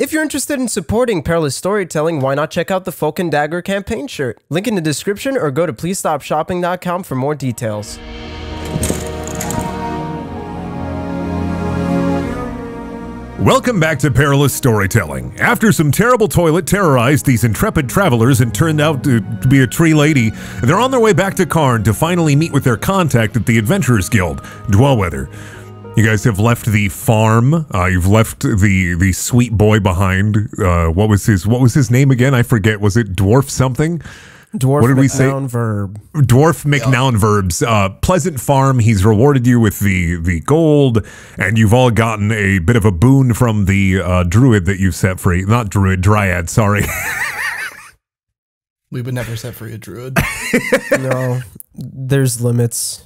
If you're interested in supporting Perilous Storytelling, why not check out the Folk and Dagger campaign shirt? Link in the description or go to PleaseStopShopping.com for more details. Welcome back to Perilous Storytelling. After some terrible toilet terrorized these intrepid travelers and turned out to be a tree lady, they're on their way back to Karn to finally meet with their contact at the Adventurers Guild, Dwellweather. You guys have left the farm. You've left the sweet boy behind. What was his name again? I forget. Was it Dwarf something? Dwarf McNown Verb. Dwarf McNown Verb's pleasant farm. He's rewarded you with the gold, and you've all gotten a bit of a boon from the druid that you've set free. Not druid, dryad. Sorry. We would never set free a druid. No, there's limits.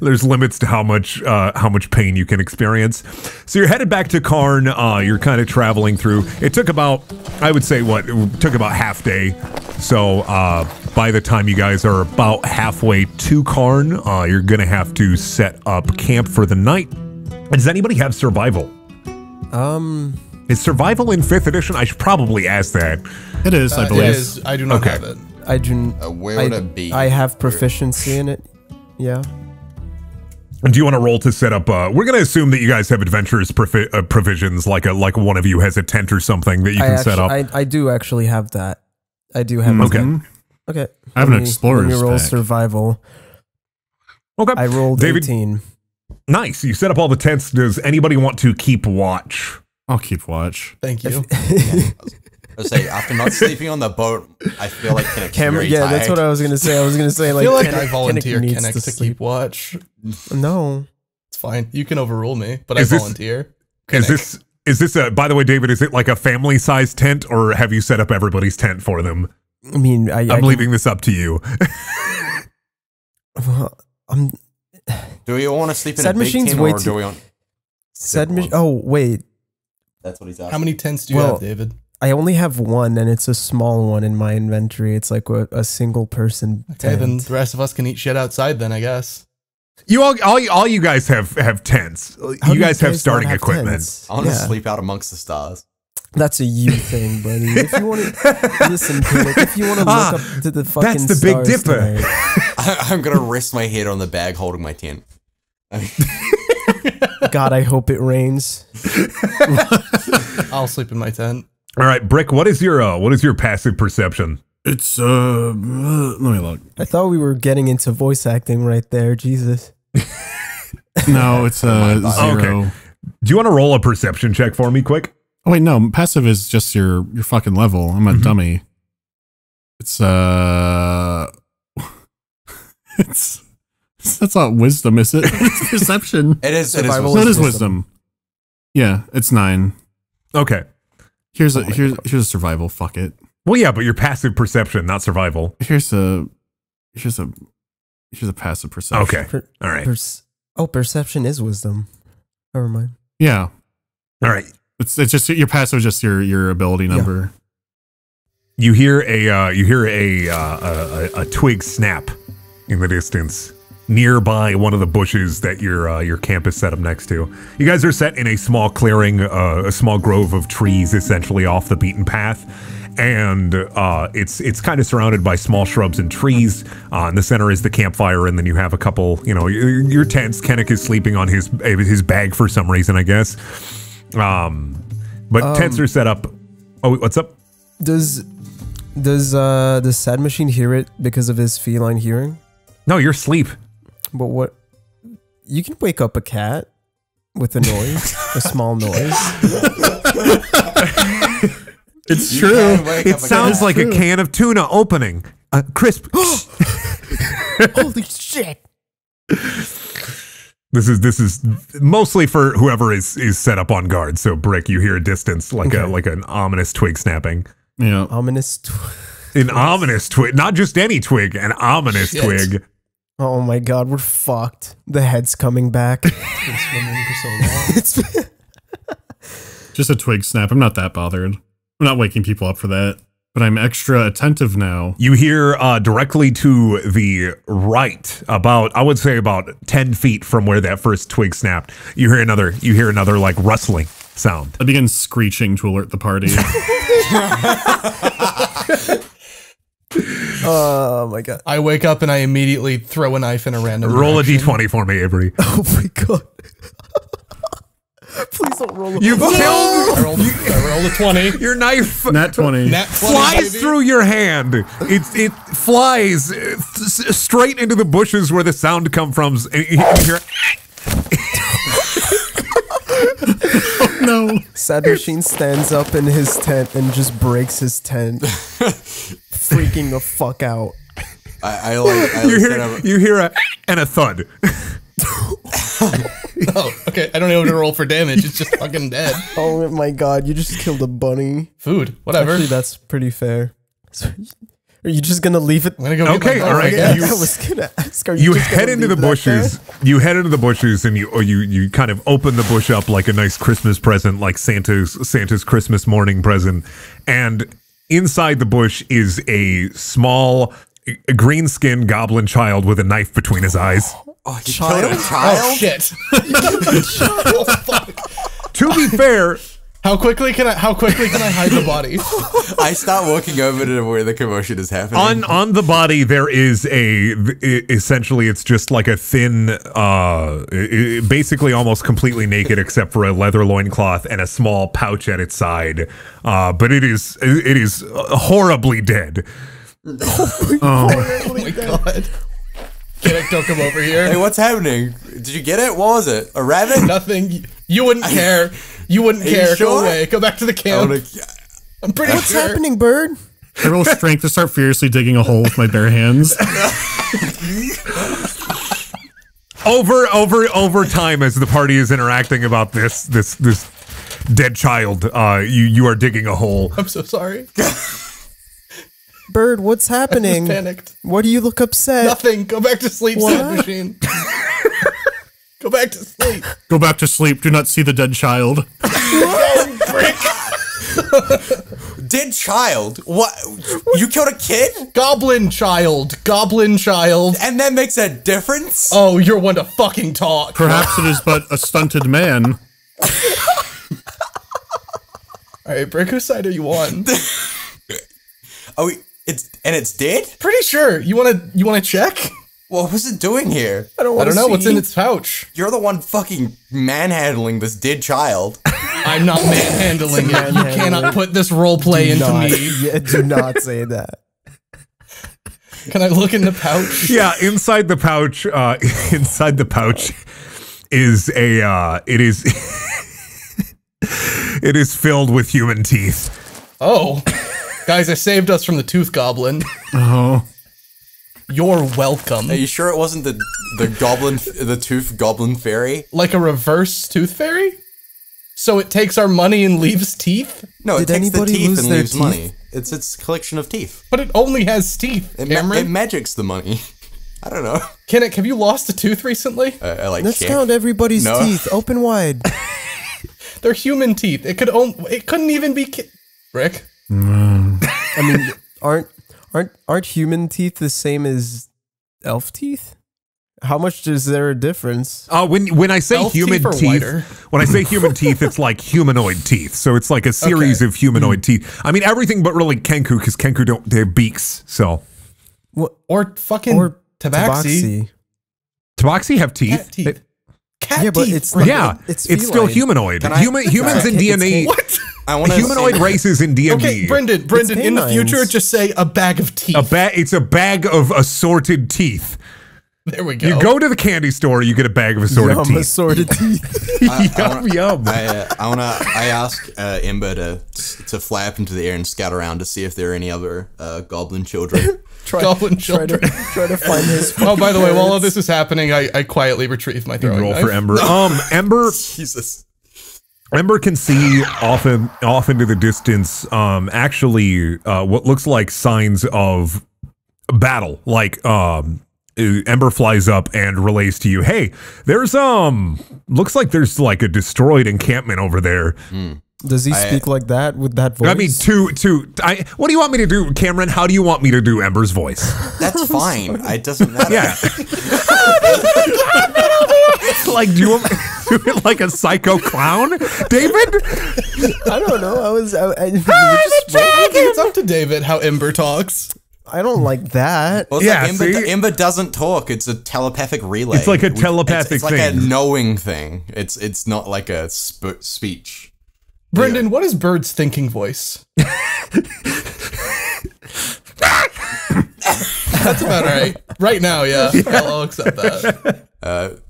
There's limits to how much pain you can experience. So you're headed back to Karn. You're kind of traveling through. It took about, I would say, it took about half day. So by the time you guys are about halfway to Karn, you're gonna have to set up camp for the night. Does anybody have survival? Is survival in 5th edition? I should probably ask that. It is, I believe. It is. I do not have it. I do. Where would it be? I have proficiency in it. Yeah. Do you want to roll to set up? We're going to assume that you guys have adventurous provisions, like one of you has a tent or something that you can set up. I do actually have that. I do have. Okay. Okay. I have an explorer's pack. Let me roll survival. Okay. I rolled David, 18. Nice. You set up all the tents. Does anybody want to keep watch? I'll keep watch. Thank you. I say, after not sleeping on the boat, I feel like Kinnick's very tired. That's what I was gonna say. I was gonna say, like, I feel like I volunteer Kinnick to keep watch. No, it's fine. You can overrule me, but I volunteer. Is this a? By the way, David, is it like a family-sized tent, or have you set up everybody's tent for them? I mean, I'm leaving this up to you. Well, do we want to sleep in a big tent, or do we want? Oh wait, that's what he's asking. How many tents do you have, David? I only have one, and it's a small one in my inventory. It's like a single person tent. Okay, then the rest of us can eat shit outside then, I guess. You all you guys have tents. You guys have starting equipment. I want to sleep out amongst the stars. That's a you thing, buddy. If you want to listen to it, if you want to look up to the fucking stars. That's the Big Dipper. I'm going to rest my head on the bag holding my tent. God, I hope it rains. I'll sleep in my tent. All right, Brick, what is your passive perception? It's, let me look. I thought we were getting into voice acting right there. Jesus. No, it's zero. Okay. Do you want to roll a perception check for me quick? Oh, wait, no. Passive is just your fucking level. I'm a dummy. It's, that's not wisdom, is it? It's perception. It is wisdom. Yeah, it's 9. Okay. Here's a survival. Fuck it. Well, yeah, but your passive perception, not survival. Here's a passive perception. Okay. All right. Perception is wisdom. Never mind. Yeah. All right. It's just your passive is just your ability number. Yeah. You hear a twig snap in the distance nearby one of the bushes that your camp is set up next to. You guys are set in a small clearing, a small grove of trees, essentially off the beaten path, and it's kind of surrounded by small shrubs and trees. In the center is the campfire, and then you have a couple, your tents. Kinnick is sleeping on his bag for some reason, I guess. But tents are set up. Oh, what's up? Does Sad Machine hear it because of his feline hearing? No, you're asleep. But what? You can wake up a cat with a noise, a small noise. It's true. It sounds like a can of tuna opening. Crisp. Holy shit. This is mostly for whoever is set up on guard. So Brick, you hear a distance like an ominous twig snapping. Yeah. Ominous twig. An ominous twig. Not just any twig, an ominous twig. Oh my God, we're fucked. The head's coming back. It's been swimming for so long. Just a twig snap. I'm not that bothered. I'm not waking people up for that, but I'm extra attentive now. You hear directly to the right, about 10 feet from where that first twig snapped. You hear another like rustling. sound. I begin screeching to alert the party. Oh my god. I wake up and I immediately throw a knife in a random roll direction. A d20 for me, Avery. Oh my god. Please don't roll a... You've killed... I rolled a 20. Your knife... Nat 20. Nat 20 flies through your hand. It flies straight into the bushes where the sound comes from. And you hear... Oh, no. Sad Machine stands up in his tent and just breaks his tent. Freaking the fuck out. You hear a thud. Oh, okay. I don't know what to roll for damage. It's just fucking dead. Oh my god! You just killed a bunny. Food, whatever. Actually, that's pretty fair. Are you just gonna leave it? I'm gonna go. Okay, all right. You head into the bushes. You head into the bushes, and you kind of open the bush up like a nice Christmas present, like Santa's Christmas morning present. And inside the bush is a small, green-skinned goblin child with a knife between his eyes. Oh, you killed a child? Oh, shit. Oh, fuck. To be fair... How quickly can I hide the body? I start walking over to where the commotion is happening. On the body, there is a... Essentially, it's just like a thin... basically almost completely naked except for a leather loincloth and a small pouch at its side. But it is horribly dead. Oh my god. Kinnick, don't come over here. Hey, what's happening? Did you get it? What was it? A rabbit? Nothing. You wouldn't care. You wouldn't care. You sure? Go away. Go back to the camp. I'm pretty sure. What's happening, bird? I roll strength to start furiously digging a hole with my bare hands. Over time, as the party is interacting about this dead child, you are digging a hole. I'm so sorry. Bird, what's happening? I just panicked. Why do you look upset? Nothing. Go back to sleep, Sad Machine. Go back to sleep. Go back to sleep. Do not see the dead child. Dead child? What? You killed a kid? Goblin child. Goblin child. And that makes a difference? Oh, you're one to fucking talk. Perhaps it is but a stunted man. All right, Brick, whose side are you on? Oh, it's dead? Pretty sure. You want to check? Well, what's it doing here? I don't know. What's in its pouch? You're the one fucking manhandling this dead child. I'm not manhandling it. You cannot put this roleplay into me. Yeah, do not say that. Can I look in the pouch? Yeah, inside the pouch. Is a. It is filled with human teeth. Oh. Guys, I saved us from the tooth goblin. Oh. You're welcome. Are you sure it wasn't the tooth goblin fairy? Like a reverse tooth fairy? So it takes our money and leaves teeth? No, it takes the teeth and leaves money. It's its collection of teeth. But it only has teeth. It magics the money. I don't know. Kinnick, have you lost a tooth recently? Let's count everybody's teeth. Open wide. They're human teeth. It couldn't even be... Rick? Mm. I mean, aren't human teeth the same as elf teeth? How much is there a difference? When I say elf human teeth, when I say human teeth, it's like humanoid teeth. So it's like a series of humanoid teeth. I mean, everything but really Kenku, because Kenku don't they have beaks. So or Tabaxi. Tabaxi have teeth. Cat teeth. But it's still humanoid. Humans in DNA. What? Humanoid races in D&D. Okay, Brendan, in the future, just say a bag of teeth. It's a bag of assorted teeth. There we go. You go to the candy store, you get a bag of assorted teeth. Assorted teeth. Yum. I ask Ember to fly up into the air and scout around to see if there are any other goblin children. Try to find his. Oh, by the way, while all this is happening, I quietly retrieve my throwing knife. Roll for Ember. Ember. Jesus. Ember can see off into the distance, what looks like signs of battle. Like, Ember flies up and relays to you, hey, there's, looks like there's like a destroyed encampment over there. Mm. Does he speak like that with that voice? I mean, what do you want me to do, Cameron? How do you want me to do Ember's voice? That's fine. It doesn't matter. Yeah. Like, do you want me to do it like a psycho clown, David? I don't know. I was just waiting. It's up to David how Ember talks. I don't like that. Well, yeah, like Ember doesn't talk. It's a telepathic relay. It's like a telepathic thing. It's like a knowing thing. It's not like a speech. Brendan, what is Bird's thinking voice? That's about right. Right now, yeah. I'll accept that.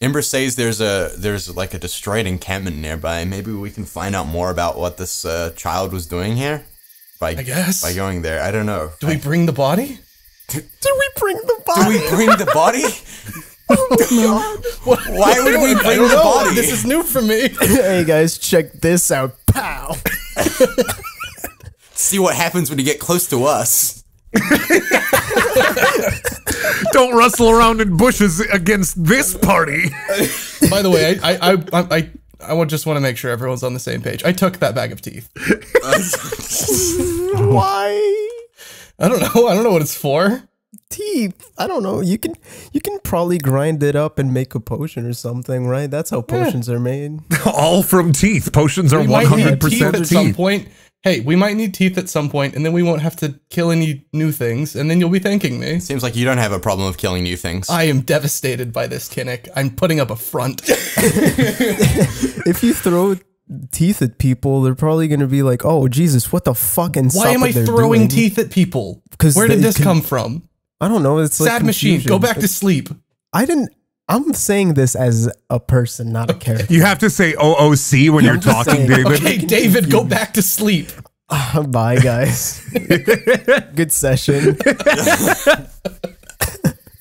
Ember says there's like a destroyed encampment nearby. Maybe we can find out more about what this child was doing here. By going there. I don't know. Do we bring the body? Do we bring the body? Do we bring the body? Oh, God. Why would we bring the body? This is new for me. Hey guys, check this out. Pow. See what happens when you get close to us. Don't rustle around in bushes against this party. By the way, I just want to make sure everyone's on the same page. I took that bag of teeth. Why? I don't know. I don't know what it's for. Teeth. I don't know. You can probably grind it up and make a potion or something, right? That's how potions are made. All from teeth. Potions are 100% teeth. At some point. Hey, we might need teeth at some point, and then we won't have to kill any new things, and then you'll be thanking me. Seems like you don't have a problem with killing new things. I am devastated by this, Kinnick. I'm putting up a front. If you throw teeth at people, they're probably going to be like, oh, Jesus, what the fucking stuff are they doing? Why am I throwing teeth at people? Where did this come from? I don't know. It's like sad machine. Go back to sleep. I'm saying this as a person, not a character. You have to say OOC when you're talking, David. Okay, David, go back to sleep. Bye, guys. Good session.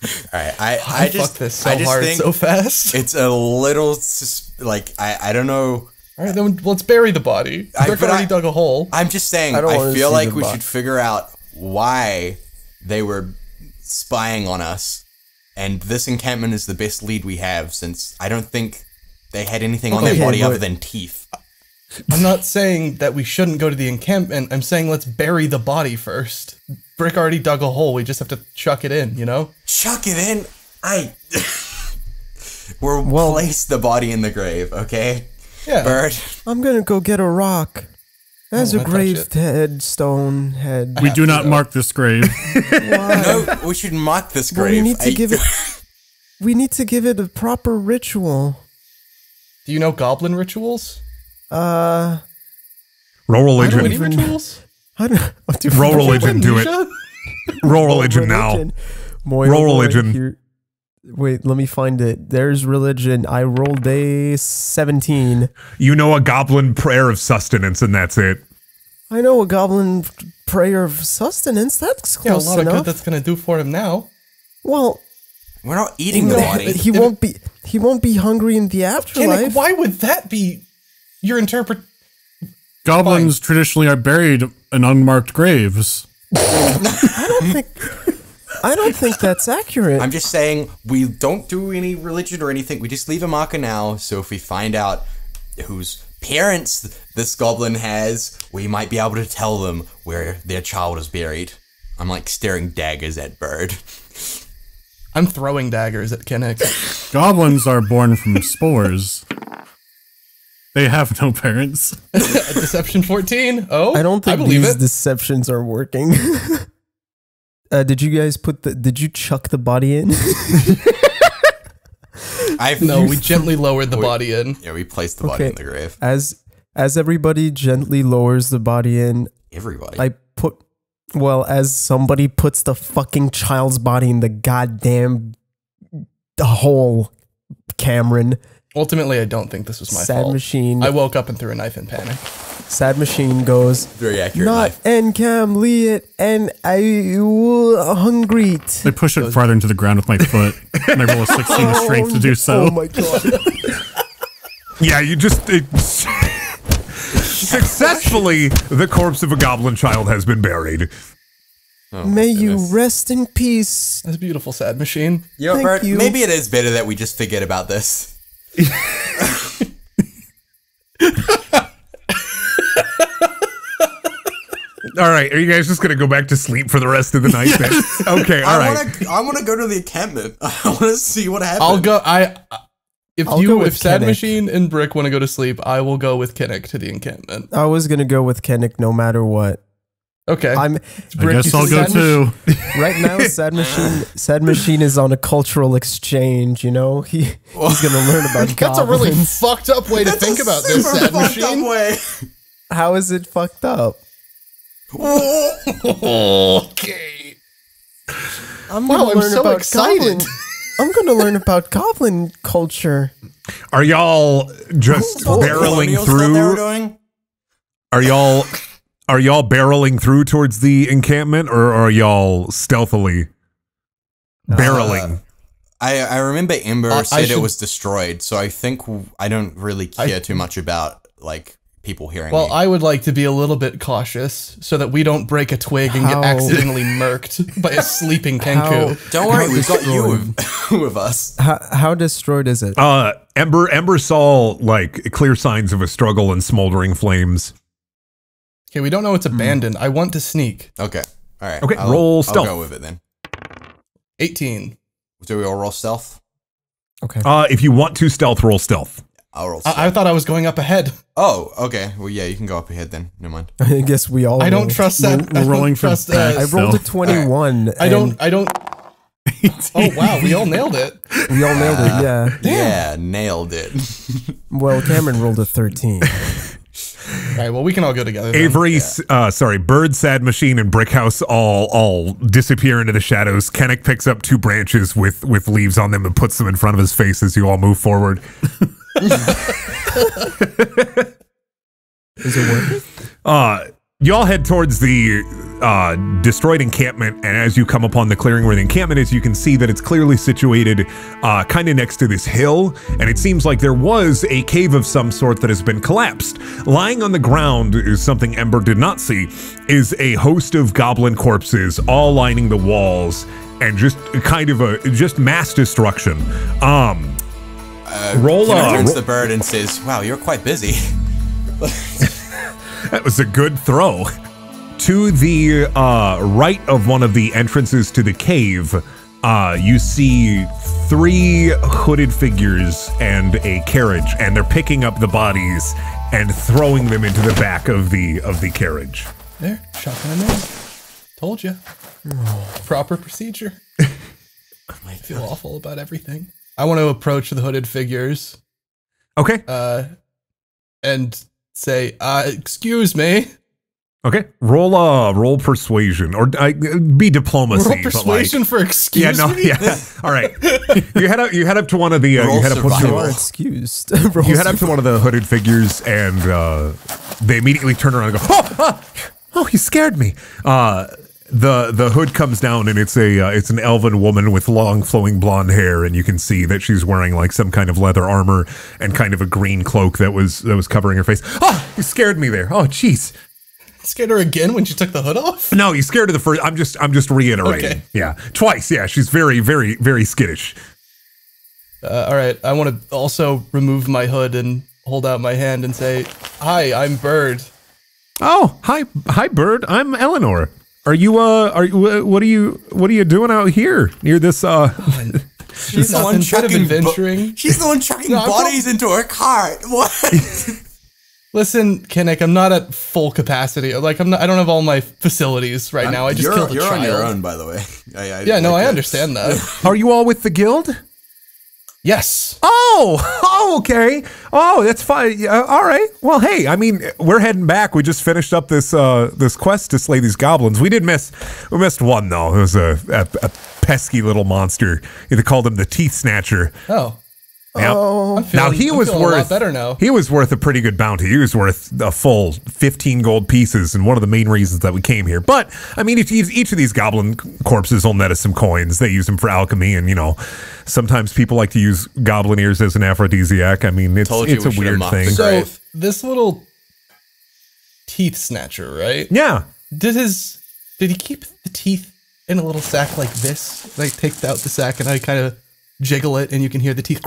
All right, I just fucked this so hard, so fast. It's a little like I don't know. All right, then let's bury the body. Kirk already dug a hole. I'm just saying. I feel like we should figure out why they were spying on us. And this encampment is the best lead we have, since I don't think they had anything on their body other than teeth. I'm not saying that we shouldn't go to the encampment. I'm saying let's bury the body first. Brick already dug a hole. We just have to chuck it in, you know? Chuck it in? We'll place the body in the grave, okay? Yeah. Bird. I'm going to go get a rock. As a gravestone head. We do not mark this grave. No, we should mark this grave. Well, we need to give it. We need to give it a proper ritual. Do you know goblin rituals? Roll religion. I don't know any rituals. Roll religion. Do it. Roll religion now. Roll religion. Wait, let me find it. There's religion. I rolled a 17. You know a goblin prayer of sustenance, and that's it. I know a goblin prayer of sustenance. That's close enough. A lot of good that's gonna do for him now. Well, we're not eating the body. He won't be hungry in the afterlife. Kinnick, why would that be your interpret? Goblins traditionally are buried in unmarked graves. I don't think that's accurate. I'm just saying we don't do any religion or anything. We just leave a marker now. So if we find out whose parents this goblin has, we might be able to tell them where their child is buried. I'm like staring daggers at Bird. I'm throwing daggers at Kinnick. Goblins are born from spores. They have no parents. Deception 14. Oh, I don't think these deceptions are working. Did you guys did you chuck the body in? No, we gently lowered the body in. Yeah, we placed the body in the grave. As everybody gently lowers the body in. Everybody. As somebody puts the fucking child's body in the goddamn hole, Cameron. Ultimately, I don't think this was my fault. Sad machine. I woke up and threw a knife in panic. Sad machine goes very accurate. Not and cam it and I will hungry. I push it farther into the ground with my foot, and I roll a 16 of strength to do so. Oh my god! Yeah, you just successfully the corpse of a goblin child has been buried. Oh, may goodness. You rest in peace. That's a beautiful sad machine. Yo, Bert, maybe it is better that we just forget about this. All right. Are you guys just going to go back to sleep for the rest of the night then? Okay. All right. I want to go to the encampment. I want to see what happens. I'll go. If Sad Machine and Brick want to go to sleep, I will go with Kinnick to the encampment. I was going to go with Kinnick no matter what. Okay. I guess I'll go too. Right now, Sad Machine is on a cultural exchange, you know? He's going to learn about goblins. That's a really fucked up way to think about this, Sad Machine. Way. How is it fucked up? Okay. I'm going to learn about goblin culture. Are y'all just barreling through? Are y'all barreling through towards the encampment, or are y'all stealthily barreling? I remember Ember said it was destroyed, so I think I don't really care too much about like people hearing. Well, I would like to be a little bit cautious so that we don't break a twig and get accidentally murked by a sleeping Kenku. Don't worry, we've got you with us. How destroyed is it? Ember saw like clear signs of a struggle and smoldering flames. Okay, we don't know it's abandoned. I want to sneak. Okay. All right. Okay, roll stealth. I'll go with it then. 18. Do we all roll stealth? Okay. If you want to stealth, roll stealth. I'll roll stealth. I thought I was going up ahead. Oh, okay. Well, yeah, you can go up ahead then. Never mind. I guess we all don't trust that. We're rolling for stealth. I rolled a 21. Right. I don't. Oh, wow. We all nailed it. We all nailed it, yeah. Yeah, nailed it. Well, Cameron rolled a 13. All right, well, we can all go together. Avery, Bird, Sad Machine, and Brickhouse all disappear into the shadows. Kinnick picks up two branches with leaves on them and puts them in front of his face as you all move forward. Is it working? Y'all head towards the destroyed encampment, and as you come upon the clearing where the encampment is, you can see that it's clearly situated kind of next to this hill, and it seems like there was a cave of some sort that has been collapsed. Lying on the ground is something Ember did not see, is a host of goblin corpses all lining the walls, and just kind of just mass destruction. Turns the bird and says, wow, you're quite busy. That was a good throw. To the right of one of the entrances to the cave, you see three hooded figures and a carriage, and they're picking up the bodies and throwing them into the back of the carriage. There, shotgun in there. Told you. Oh. Proper procedure. I feel awful about everything. I want to approach the hooded figures. Okay. And say, excuse me. Okay, roll persuasion, or be diplomacy. Roll persuasion for excuse me? Yeah. All right. You head up to one of the hooded figures, and they immediately turn around and go, oh, you scared me. The hood comes down, and it's an elven woman with long flowing blonde hair, and you can see that she's wearing like some kind of leather armor and kind of a green cloak that was covering her face. Oh, you scared me there. Oh, jeez. Scared her again when she took the hood off? No, you scared her the first. I'm just reiterating. Okay. Yeah, twice. Yeah, she's very, very, very skittish. All right, I want to also remove my hood and hold out my hand and say, "Hi, I'm Bird." Oh, hi, Bird. I'm Eleanor. Are you, what are you doing out here near this, She's the one chucking bodies into her cart. What? Listen, Kinnick, I'm not at full capacity. Like, I don't have all my facilities right now. I just killed a child. You're on your own, by the way. I understand that. Are you all with the guild? Yes. Oh, okay. Oh, that's fine. All right. Well, hey, I mean, we're heading back. We just finished up this this quest to slay these goblins. We missed one though. It was a pesky little monster. They called him the Teeth Snatcher. Oh. Yep. Oh. He was worth a pretty good bounty. He was worth a full 15 gold pieces, and one of the main reasons that we came here. But I mean, each of these goblin corpses will net us some coins. They use them for alchemy, and you know, sometimes people like to use goblin ears as an aphrodisiac. I mean, it's a weird thing. So this little Teeth Snatcher, right? Yeah. Did he keep the teeth in a little sack like this? Like, take out the sack, and I kind of jiggle it, and you can hear the teeth.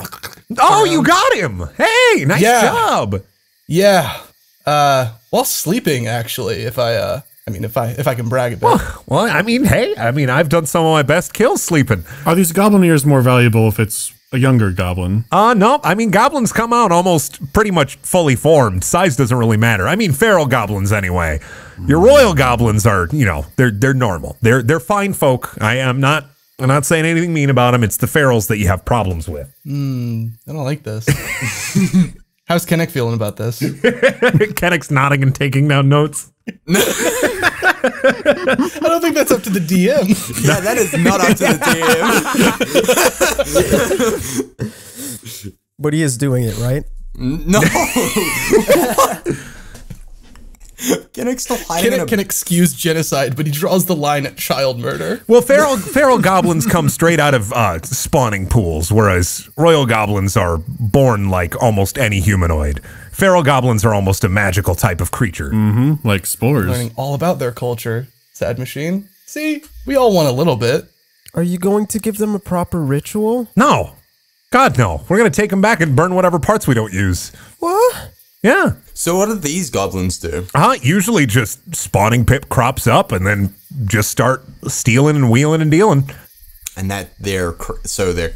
Oh, you got him! Hey, nice job. Yeah. While sleeping, actually, if I I mean, if I can brag a bit. Well, I mean, hey, I mean, I've done some of my best kills sleeping. Are these goblin ears more valuable if it's a younger goblin? No. I mean, goblins come out almost pretty much fully formed. Size doesn't really matter. I mean, feral goblins anyway. Your royal goblins are, you know, they're normal. They're fine folk. I'm not saying anything mean about them. It's the ferals that you have problems with. I don't like this. How's Kinnick feeling about this? Kinnick's nodding and taking down notes. I don't think that's up to the DM. Yeah, that is not up to the DM. But he is doing it, right? No. Kinnick's still hiding. Kinnick can excuse genocide, but he draws the line at child murder. Well, feral goblins come straight out of spawning pools, whereas royal goblins are born like almost any humanoid. Feral goblins are almost a magical type of creature. Mm-hmm, like spores. Learning all about their culture. Sad machine. See, we all want a little bit. Are you going to give them a proper ritual? No. God, no. We're going to take them back and burn whatever parts we don't use. What? Yeah. So what do these goblins do? Usually just spawning pip crops up and then just start stealing and wheeling and dealing. And so the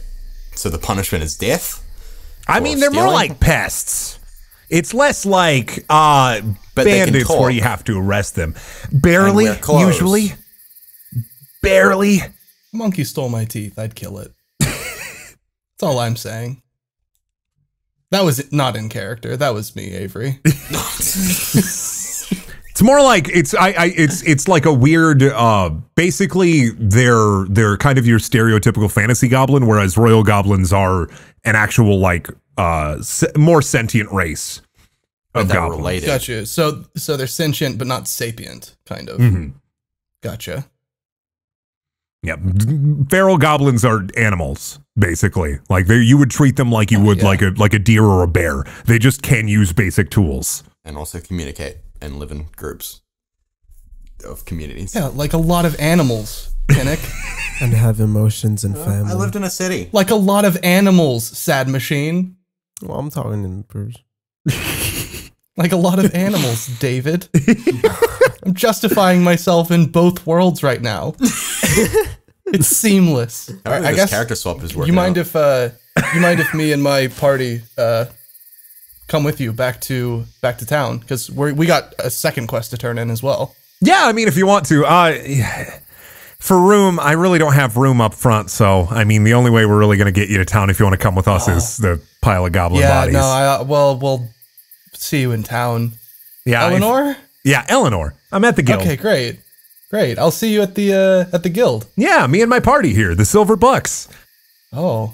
punishment is death? I mean, they're more like pests. It's less like bandits where you have to arrest them. Barely, usually. Barely. Monkey stole my teeth. I'd kill it. That's all I'm saying. That was not in character. That was me, Avery. It's more like it's like a weird. Basically, they're kind of your stereotypical fantasy goblin, whereas royal goblins are an actual like more sentient race of goblins. Related. Gotcha. So they're sentient but not sapient, kind of. Mm-hmm. Gotcha. Yeah, feral goblins are animals, basically. Like you would treat them like you would like a deer or a bear. They just can use basic tools and also communicate and live in groups of communities. Yeah, like a lot of animals, Kinnick, and have emotions and family. I lived in a city. Like a lot of animals, sad machine. Well, I'm talking in Bruges. Like a lot of animals, David. I'm justifying myself in both worlds right now. It's seamless. All right, I guess character swap is working. You mind if me and my party come with you back to town, because we got a second quest to turn in as well. Yeah, I mean, if you want to. For room, I really don't have room up front, so I mean, the only way we're really going to get you to town if you want to come with us is the pile of goblin bodies. Yeah, no, well, we'll see you in town. Yeah, Eleanor. Yeah, Eleanor. I'm at the guild. Okay, great. Great. I'll see you at the guild. Yeah, me and my party here, the Silver Bucks. Oh.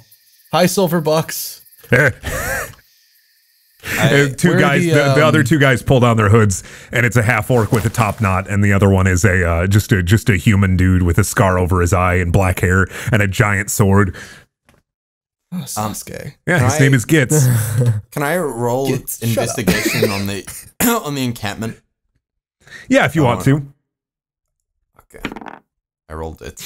Hi, Silver Bucks. The other two guys pull down their hoods, and it's a half orc with a top knot, and the other one is just a human dude with a scar over his eye and black hair and a giant sword. Oh, Sasuke. Yeah, his name is Gitz. Can I roll investigation on the encampment? Yeah, if you want to. Okay. I rolled it.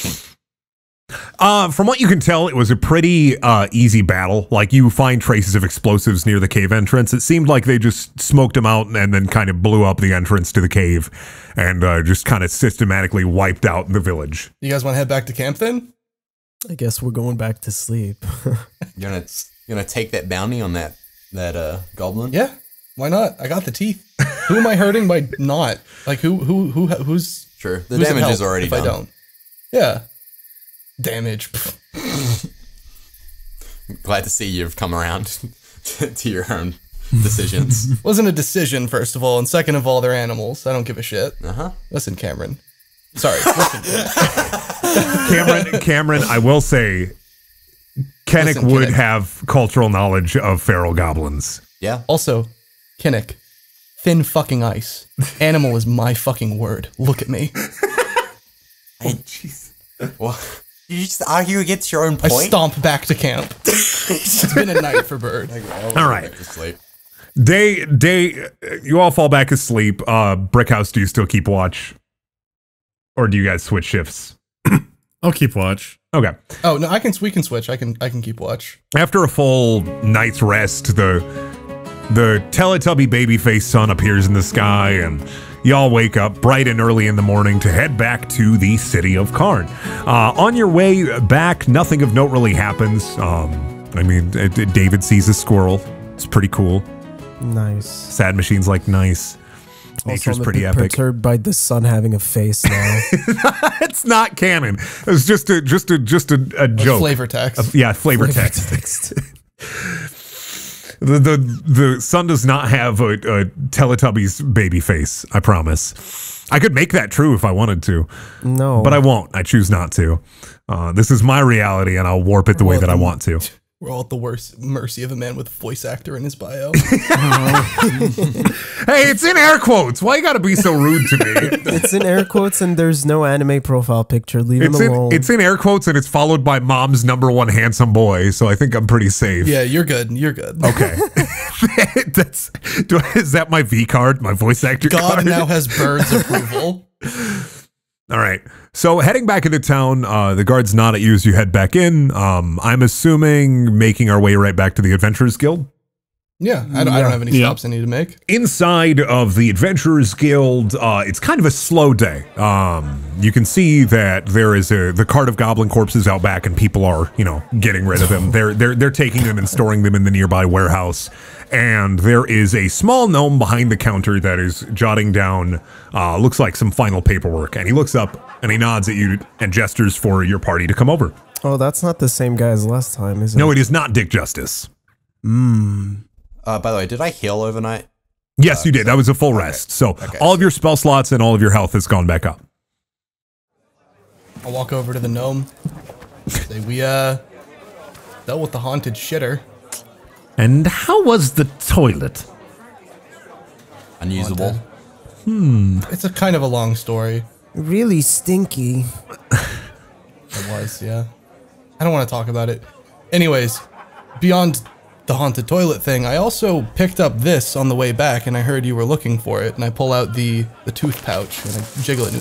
From what you can tell, it was a pretty easy battle. Like, you find traces of explosives near the cave entrance. It seemed like they just smoked them out and then kind of blew up the entrance to the cave and just kind of systematically wiped out the village. You guys want to head back to camp then? I guess we're going back to sleep. You're gonna take that bounty on that goblin? Yeah. Why not? I got the teeth. Who am I hurting by not? Like, who's... Sure. The damage is already done. If I don't. Yeah. Damage. Glad to see you've come around to your own decisions. Wasn't a decision, first of all, and second of all, they're animals. I don't give a shit. Uh-huh. Listen, Cameron. Sorry. Listen, Cameron, I will say, Kinnick would have cultural knowledge of feral goblins. Yeah. Also, Kinnick, thin fucking ice. Animal is my fucking word. Look at me. Hey, jeez. What? Did you just argue against your own point? I stomp back to camp. It's been a night for Bird. All right. You all fall back asleep. Brickhouse, do you still keep watch? Or do you guys switch shifts? I'll keep watch. Okay. Oh, no, we can switch. I can keep watch. After a full night's rest, the Teletubby babyface sun appears in the sky, and y'all wake up bright and early in the morning to head back to the city of Karn. On your way back, nothing of note really happens. I mean, David sees a squirrel. It's pretty cool. Nice. Sad Machine's like, nice. Nature's pretty epic. I'm perturbed by the sun having a face now. It's not canon. It's just a joke. Flavor text. Yeah, flavor text. The sun does not have a Teletubbies baby face, I promise. I could make that true if I wanted to. No. But I won't. I choose not to. This is my reality, and I'll warp it the way that I want to. We're all at the worst mercy of a man with a voice actor in his bio. Hey, it's in air quotes. Why you gotta be so rude to me? It's in air quotes and there's no anime profile picture. Leave him alone. It's in air quotes and it's followed by mom's #1 handsome boy. So I think I'm pretty safe. Yeah, you're good. You're good. Okay. Is that my V card? My voice actor card? God now has Bird's approval. All right. So heading back into town, the guards nod at you as you head back in. I'm assuming making our way right back to the Adventurers Guild. Yeah, I don't have any stops I need to make. Inside of the Adventurers Guild, it's kind of a slow day. You can see that there is the cart of goblin corpses out back, and people are, you know, getting rid of them. They're taking them and storing them in the nearby warehouse. And there is a small gnome behind the counter that is jotting down, looks like some final paperwork. And he looks up and he nods at you and gestures for your party to come over. Oh, that's not the same guy as last time, is it? No, it is not Dick Justice. By the way, did I heal overnight? Yes, you did. That was a full rest. So all of your spell slots and all of your health has gone back up. I'll walk over to the gnome. Say, we dealt with the haunted shitter. And how was the toilet? Unusable. Haunted. It's a kind of a long story. Really stinky. It was, yeah. I don't want to talk about it. Anyways, beyond the haunted toilet thing, I also picked up this on the way back, and I heard you were looking for it, and I pull out the tooth pouch, and I jiggle it.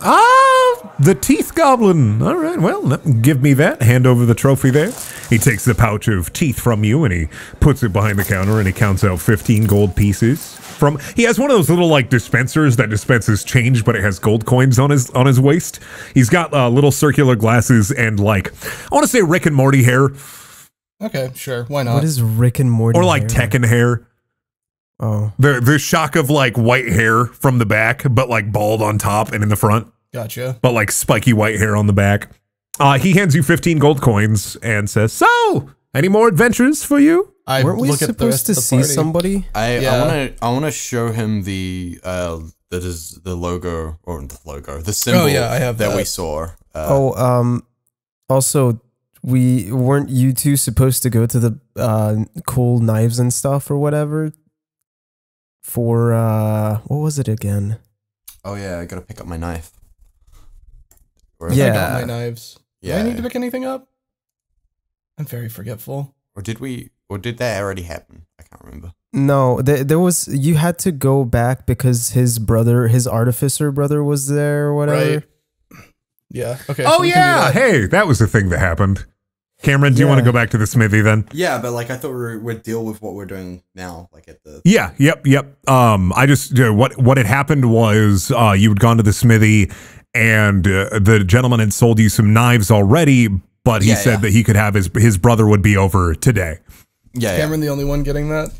Ah, the teeth goblin. All right, well, give me that. Hand over the trophy there. He takes the pouch of teeth from you, and he puts it behind the counter, and he counts out 15 gold pieces. He has one of those little, like, dispensers that dispenses change, but it has gold coins on his waist. He's got little circular glasses and, like, I want to say Rick and Morty hair. Okay, sure. Why not? What is Rick and Morty? Or like Tekken hair? Oh, the shock of like white hair from the back, but like bald on top and in the front. Gotcha. But like spiky white hair on the back. He hands you 15 gold coins and says, "So, any more adventures for you?" Weren't we supposed to see somebody? I want to show him the symbol. Oh, yeah, I have that we saw. Also. Weren't you two supposed to go to the cool knives and stuff or whatever? For what was it again? Oh yeah, I gotta pick up my knife. Or yeah, I got my knives. Yeah, do I need to pick anything up? I'm very forgetful. Or did we? Or did that already happen? I can't remember. No, there was. You had to go back because his brother, his artificer brother, was there or whatever. Right. Yeah. Okay. Oh so yeah. That. Hey, that was the thing that happened. Cameron, do you want to go back to the smithy then? Yeah, but like I thought we'd deal with what we're doing now, like at the Yep. I just what had happened was you had gone to the smithy, and the gentleman had sold you some knives already, but he said that he could have his brother would be over today. Yeah. Is Cameron the only one getting that?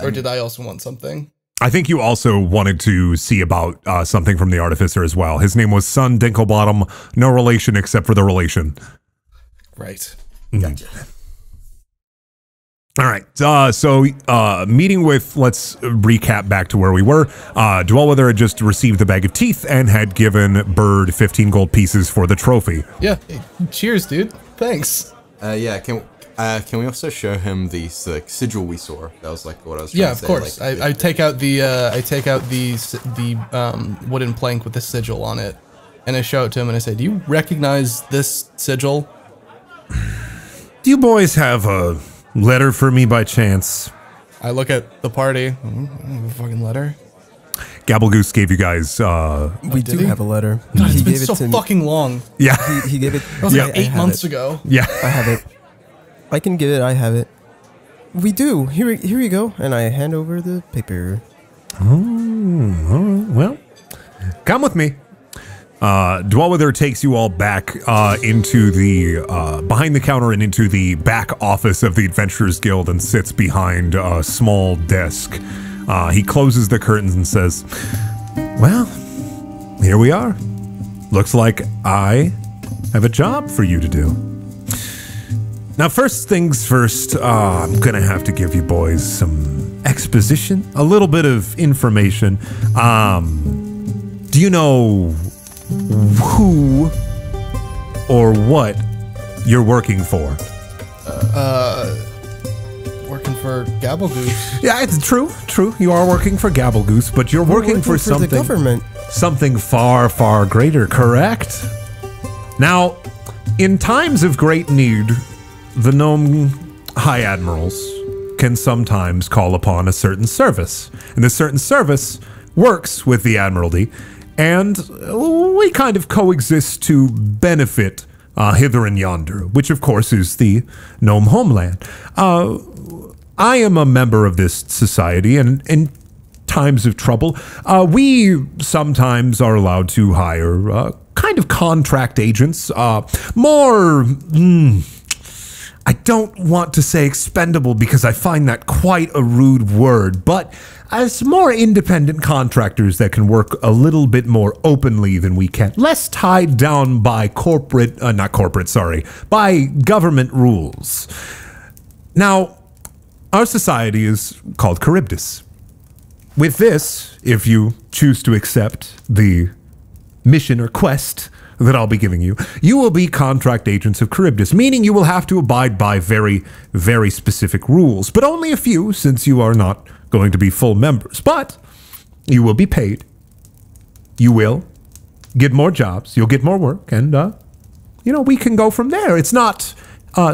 Or did I also want something? I think you also wanted to see about something from the artificer as well. His name was Sun Dinklebottom, no relation except for the relation. Right. Gotcha. All right. So meeting with, let's recap back to where we were. Dwellweather had just received the bag of teeth and had given Bird 15 gold pieces for the trophy. Yeah. Hey, cheers, dude. Thanks. Yeah. Can we also show him the sigil we saw? That was like what I was trying to say. Yeah, of course. Like, I take out the wooden plank with the sigil on it, and I show it to him, and I say, "Do you recognize this sigil? Do you boys have a letter for me by chance?" I look at the party. I don't have a fucking letter. Gabblegoose gave you guys. We do have a letter. God, it's been so fucking long. Yeah, he gave it. That was like 8 months ago. Yeah, I have it. I can get it. I have it. We do. Here you go. And I hand over the paper. Oh, Well, come with me. Dwellweather takes you all back into the behind the counter and into the back office of the Adventurers Guild and sits behind a small desk. He closes the curtains and says, "Well, here we are. Looks like I have a job for you to do. Now, first things first, I'm gonna have to give you boys some exposition, a little bit of information. Do you know who or what you're working for?" Working for Gabblegoose. Yeah, it's true, true. You are working for Gabblegoose, but you're working for something. The government. Something far, far greater, correct? Now, in times of great need, the gnome high admirals can sometimes call upon a certain service. And this certain service works with the Admiralty, and we kind of coexist to benefit Hither and Yonder, which of course is the gnome homeland. I am a member of this society, and in times of trouble, we sometimes are allowed to hire kind of contract agents, more, I don't want to say expendable because I find that quite a rude word, but as more independent contractors that can work a little bit more openly than we can, less tied down by corporate, by government rules. Now, our society is called Charybdis. With this, if you choose to accept the mission or quest that I'll be giving you, you will be contract agents of Charybdis, meaning you will have to abide by very, very specific rules, but only a few since you are not going to be full members. But you will be paid. You will get more jobs. You'll get more work. And, you know, we can go from there. It's not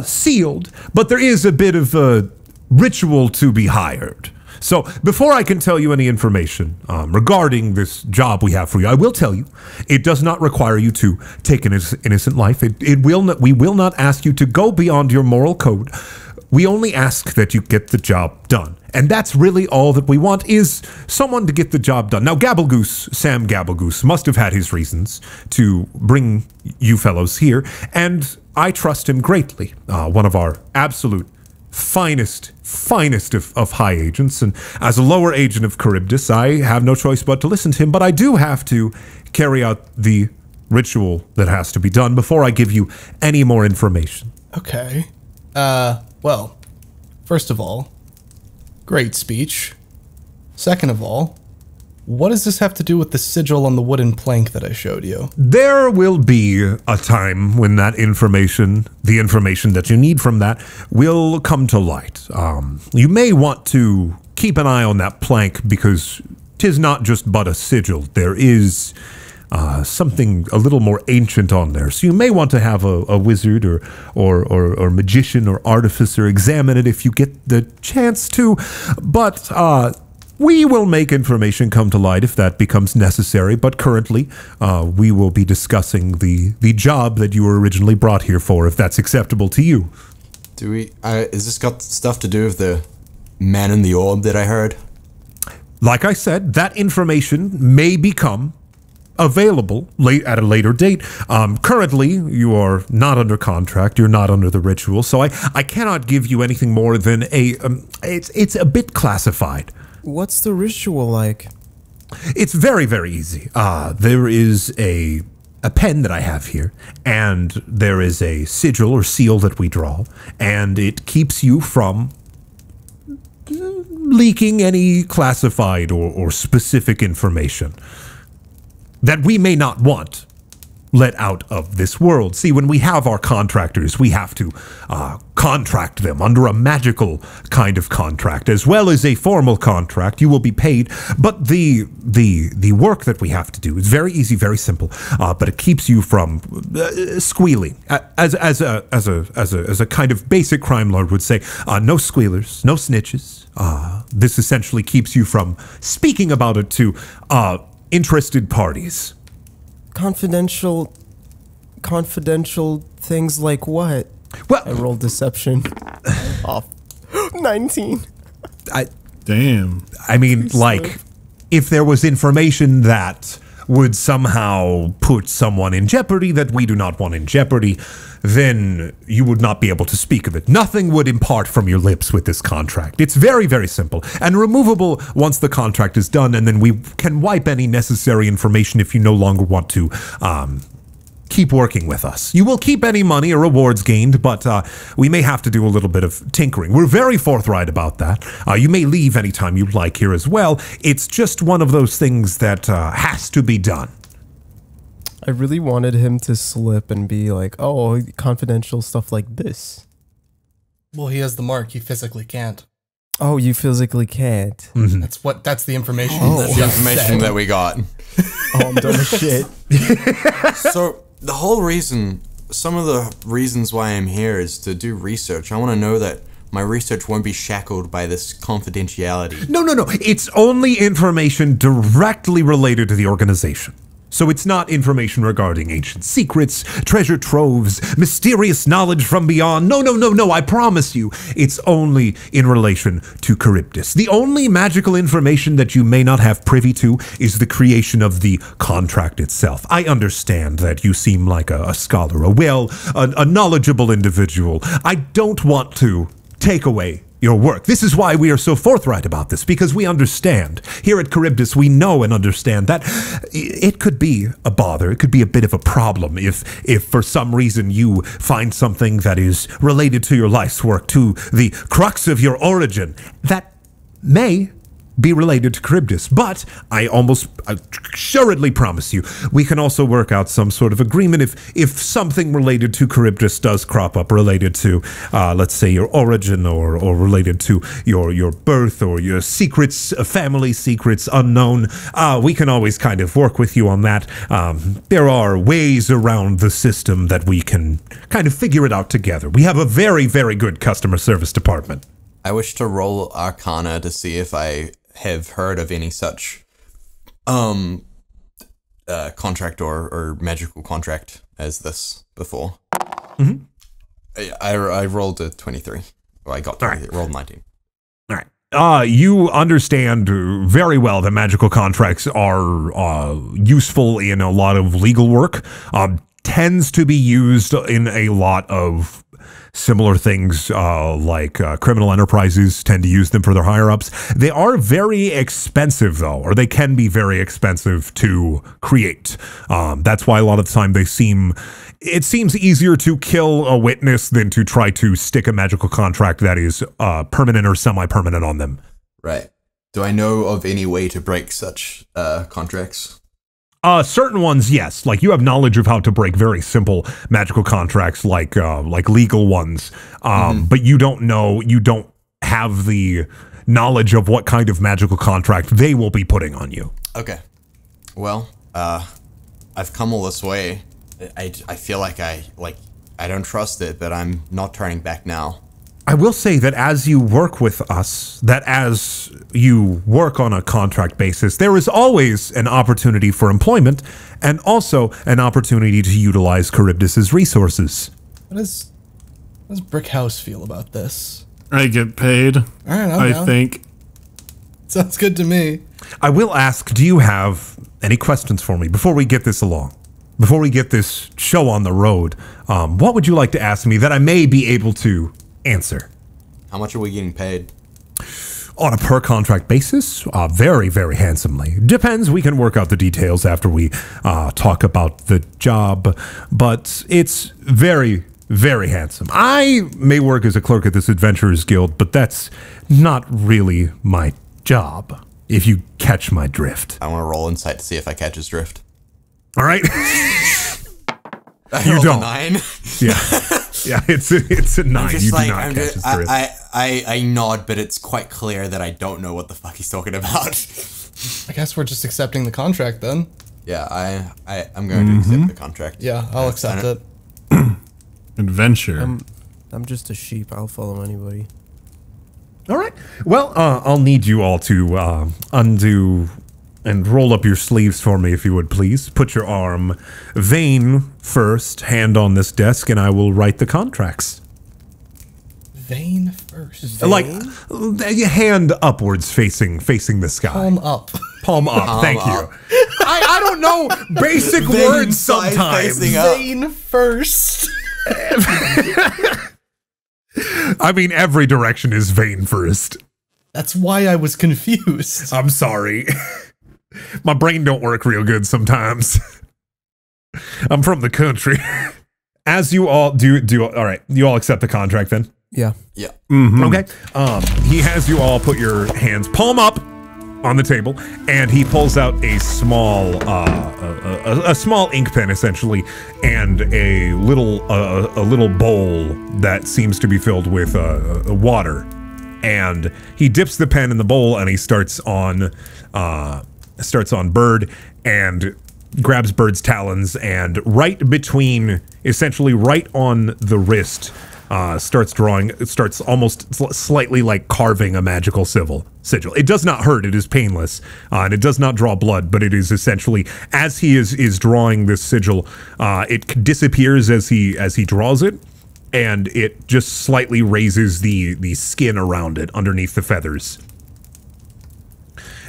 sealed, but there is a bit of a ritual to be hired. So before I can tell you any information regarding this job we have for you, I will tell you it does not require you to take an innocent life. We will not ask you to go beyond your moral code. We only ask that you get the job done. And that's really all that we want is someone to get the job done. Now, Gabblegoose, Sam Gabblegoose, must have had his reasons to bring you fellows here, and I trust him greatly. One of our absolute finest of high agents, and as a lower agent of Charybdis, I have no choice but to listen to him, but I do have to carry out the ritual that has to be done before I give you any more information. Okay. Well, first of all, great speech. Second of all, what does this have to do with the sigil on the wooden plank that I showed you? There will be a time when that information, the information that you need from that, will come to light. You may want to keep an eye on that plank because 'tis not just but a sigil. There is something a little more ancient on there. So you may want to have a wizard or magician or artificer examine it if you get the chance to. But we will make information come to light if that becomes necessary. But currently, we will be discussing the job that you were originally brought here for, if that's acceptable to you. Do we? Is this got stuff to do with the man in the orb that I heard? Like I said, that information may become available at a later date. Currently, you are not under contract. You're not under the ritual, so I cannot give you anything more than a. It's a bit classified. What's the ritual like? It's very, very easy. There is a pen that I have here, and there is a sigil or seal that we draw, and it keeps you from leaking any classified or specific information that we may not want let out of this world. See, when we have our contractors, we have to contract them under a magical kind of contract, as well as a formal contract. You will be paid, but the work that we have to do is very easy, very simple. But it keeps you from squealing, as a kind of basic crime lord would say. No squealers, no snitches. This essentially keeps you from speaking about it to interested parties. Confidential things like what? Well, I rolled deception off 19. Damn. I mean, like, if there was information that would somehow put someone in jeopardy that we do not want in jeopardy, then you would not be able to speak of it. Nothing would impart from your lips with this contract. It's very, very simple and removable once the contract is done, and then we can wipe any necessary information if you no longer want to keep working with us. You will keep any money or rewards gained, but we may have to do a little bit of tinkering. We're very forthright about that. You may leave anytime you like here as well. It's just one of those things that has to be done. I really wanted him to slip and be like, oh, confidential stuff like this. Well, he has the mark. He physically can't. Oh, you physically can't. Mm-hmm. That's the information. Oh, that's the information that we got. Oh, I'm done with shit. So the whole reason, some of the reasons why I'm here is to do research. I want to know that my research won't be shackled by this confidentiality. No, no, no. It's only information directly related to the organization. So it's not information regarding ancient secrets, treasure troves, mysterious knowledge from beyond. No, no, no, no, I promise you. It's only in relation to Charybdis. The only magical information that you may not have privy to is the creation of the contract itself. I understand that you seem like a scholar, a knowledgeable individual. I don't want to take away your work. This is why we are so forthright about this, because we understand. Here at Charybdis, we know and understand that it could be a bother. It could be a bit of a problem if for some reason you find something that is related to your life's work, to the crux of your origin, that may be related to Charybdis. But I almost assuredly promise you, we can also work out some sort of agreement if something related to Charybdis does crop up, related to, let's say, your origin or related to your birth or your secrets, family secrets, unknown. We can always kind of work with you on that. There are ways around the system that we can kind of figure it out together. We have a very, very good customer service department. I wish to roll Arcana to see if I have heard of any such contract or magical contract as this before. Mm-hmm. I rolled a 23. Well, I got 23. Right. Rolled 19. All right. You understand very well that magical contracts are useful in a lot of legal work. Tends to be used in a lot of similar things like criminal enterprises tend to use them for their higher-ups. They are very expensive, though, or they can be very expensive to create. That's why a lot of the time it seems easier to kill a witness than to try to stick a magical contract that is permanent or semi-permanent on them. Right. Do I know of any way to break such contracts? Certain ones, yes. Like, you have knowledge of how to break very simple magical contracts, like legal ones. But you don't have the knowledge of what kind of magical contract they will be putting on you. Okay. Well, I've come all this way. I feel like I don't trust it, but I'm not turning back now. I will say that as you work with us, that as you work on a contract basis, there is always an opportunity for employment and also an opportunity to utilize Charybdis' resources. How does Brickhouse feel about this? I get paid. All right, I think. Sounds good to me. I will ask, do you have any questions for me before we get this along? Before we get this show on the road, what would you like to ask me that I may be able to answer? How much are we getting paid? On a per contract basis, very, very handsomely. Depends. We can work out the details after we talk about the job, but it's very, very handsome. I may work as a clerk at this Adventurers Guild, but that's not really my job, if you catch my drift. I want to roll insight to see if I catch his drift. All right. You don't. Nine. Yeah. Yeah, it's a 9. You do like, not catch his drift. I nod, but it's quite clear that I don't know what the fuck he's talking about. I guess we're just accepting the contract then. Yeah, I'm going to accept the contract. Yeah, I'll accept it. Adventure. I'm just a sheep. I'll follow anybody. All right. Well, I'll need you all to undo and roll up your sleeves for me, if you would, please. Put your arm, vein first, hand on this desk, and I will write the contracts. Vein first? Vein? Like, hand upwards, facing the sky. Palm up. Palm up. Palm thank up. You. I don't know basic words sometimes. Zane first. I mean, every direction is vein first. That's why I was confused. I'm sorry. My brain don't work real good sometimes. I'm from the country. As you all do all right, you all accept the contract then? Yeah. Yeah. Mm-hmm. Okay. He has you all put your hands palm up on the table, and he pulls out a small small ink pen essentially, and a little bowl that seems to be filled with water, and he dips the pen in the bowl and he starts on Bird and grabs Bird's talons, and right between, essentially right on the wrist, starts almost slightly like carving a magical sigil. It does not hurt, it is painless, and it does not draw blood, but it is essentially, as he is drawing this sigil, it disappears as he draws it, and it just slightly raises the skin around it underneath the feathers.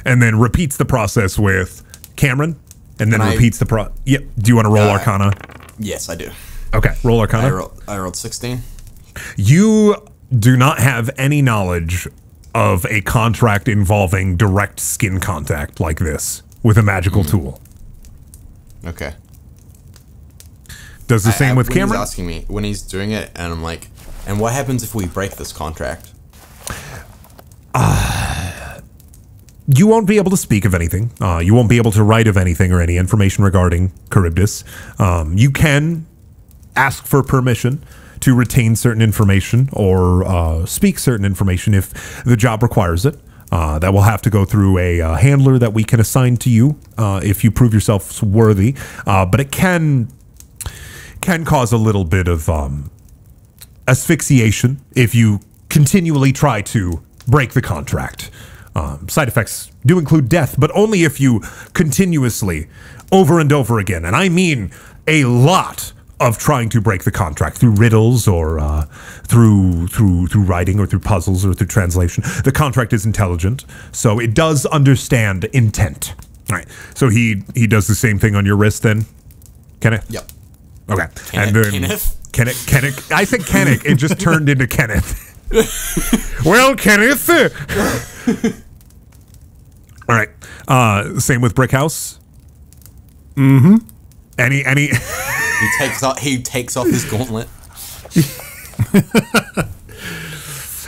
And then repeats the process with Cameron, and then repeats the pro. Yep. Do you want to roll Arcana? Yes, I do. Okay, roll Arcana. I rolled 16. You do not have any knowledge of a contract involving direct skin contact like this with a magical tool. Okay. Does the same with Cameron? He's asking me when he's doing it, and I'm like, and what happens if we break this contract? You won't be able to speak of anything. You won't be able to write of anything or any information regarding Charybdis. You can ask for permission to retain certain information or speak certain information if the job requires it. That will have to go through a handler that we can assign to you if you prove yourself worthy. But it can cause a little bit of asphyxiation if you continually try to break the contract. Side effects do include death, but only if you continuously, over and over again, and I mean a lot of trying to break the contract through riddles or through writing or through puzzles or through translation. The contract is intelligent, so it does understand intent. All right, so he does the same thing on your wrist then, Kenneth? Yep. Okay. And then Kenneth. I said Kenneth. It just turned into Kenneth. Well, Kenneth. All right. Same with Brickhouse. Mm-hmm. Any. he takes off his gauntlet.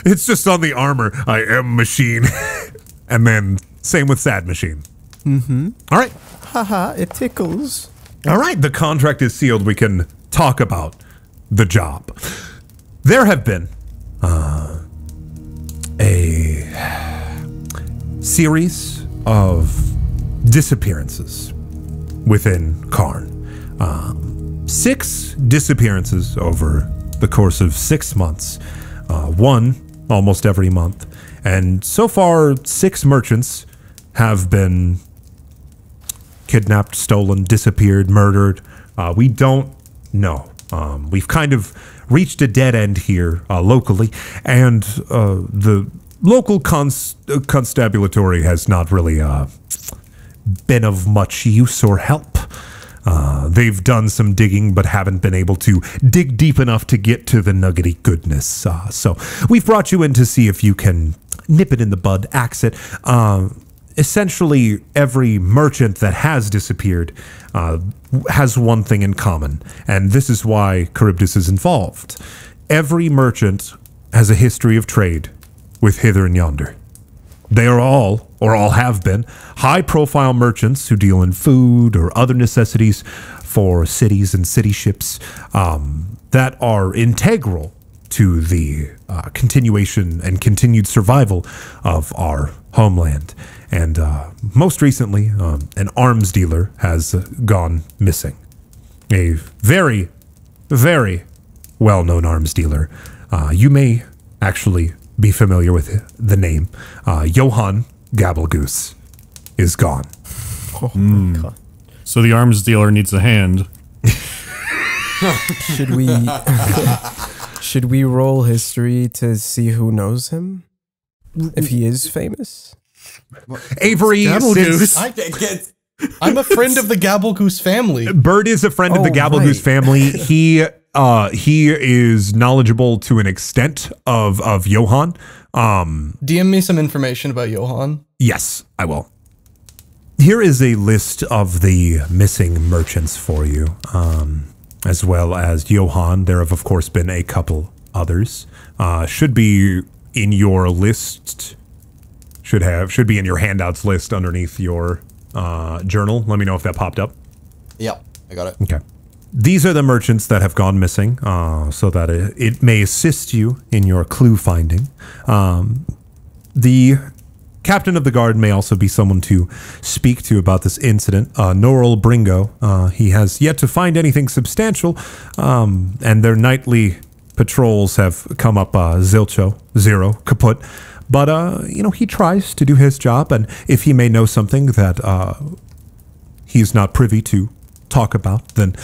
It's just on the armor. I am machine. And then same with Sad Machine. Mm-hmm. All right. Haha, it tickles. All right. The contract is sealed. We can talk about the job. There have been a series of disappearances within Karn. 6 disappearances over the course of 6 months, one almost every month, and so far 6 merchants have been kidnapped, stolen, disappeared, murdered. We don't know. We've kind of reached a dead end here locally, and the local constabulary has not really been of much use or help. They've done some digging, but haven't been able to dig deep enough to get to the nuggety goodness. So we've brought you in to see if you can nip it in the bud, axe it. Essentially, every merchant that has disappeared has one thing in common, and this is why Charybdis is involved. Every merchant has a history of trade with Hither and Yonder. They are all, or all have been, high-profile merchants who deal in food or other necessities for cities and city ships that are integral to the continuation and continued survival of our homeland. And most recently, an arms dealer has gone missing. A very, very well-known arms dealer. You may actually be familiar with the name. Johann Gabblegoose is gone. Oh my God. So the arms dealer needs a hand. Should we roll history to see who knows him? If he is famous? Avery Gabblegoose. I'm a friend of the Gabblegoose family. Bert is a friend of the Gabblegoose family. He is knowledgeable to an extent of Johann. DM me some information about Johann. Yes, I will. Here is a list of the missing merchants for you, as well as Johann. There have, of course, been a couple others. Should be in your list. Should be in your handouts list underneath your journal. Let me know if that popped up. Yep, I got it. Okay. These are the merchants that have gone missing, so that it may assist you in your clue finding. The captain of the guard may also be someone to speak to about this incident. Noral Bringo, he has yet to find anything substantial, and their nightly patrols have come up zilcho, zero, kaput. But, you know, he tries to do his job, and if he may know something that he's not privy to talk about, then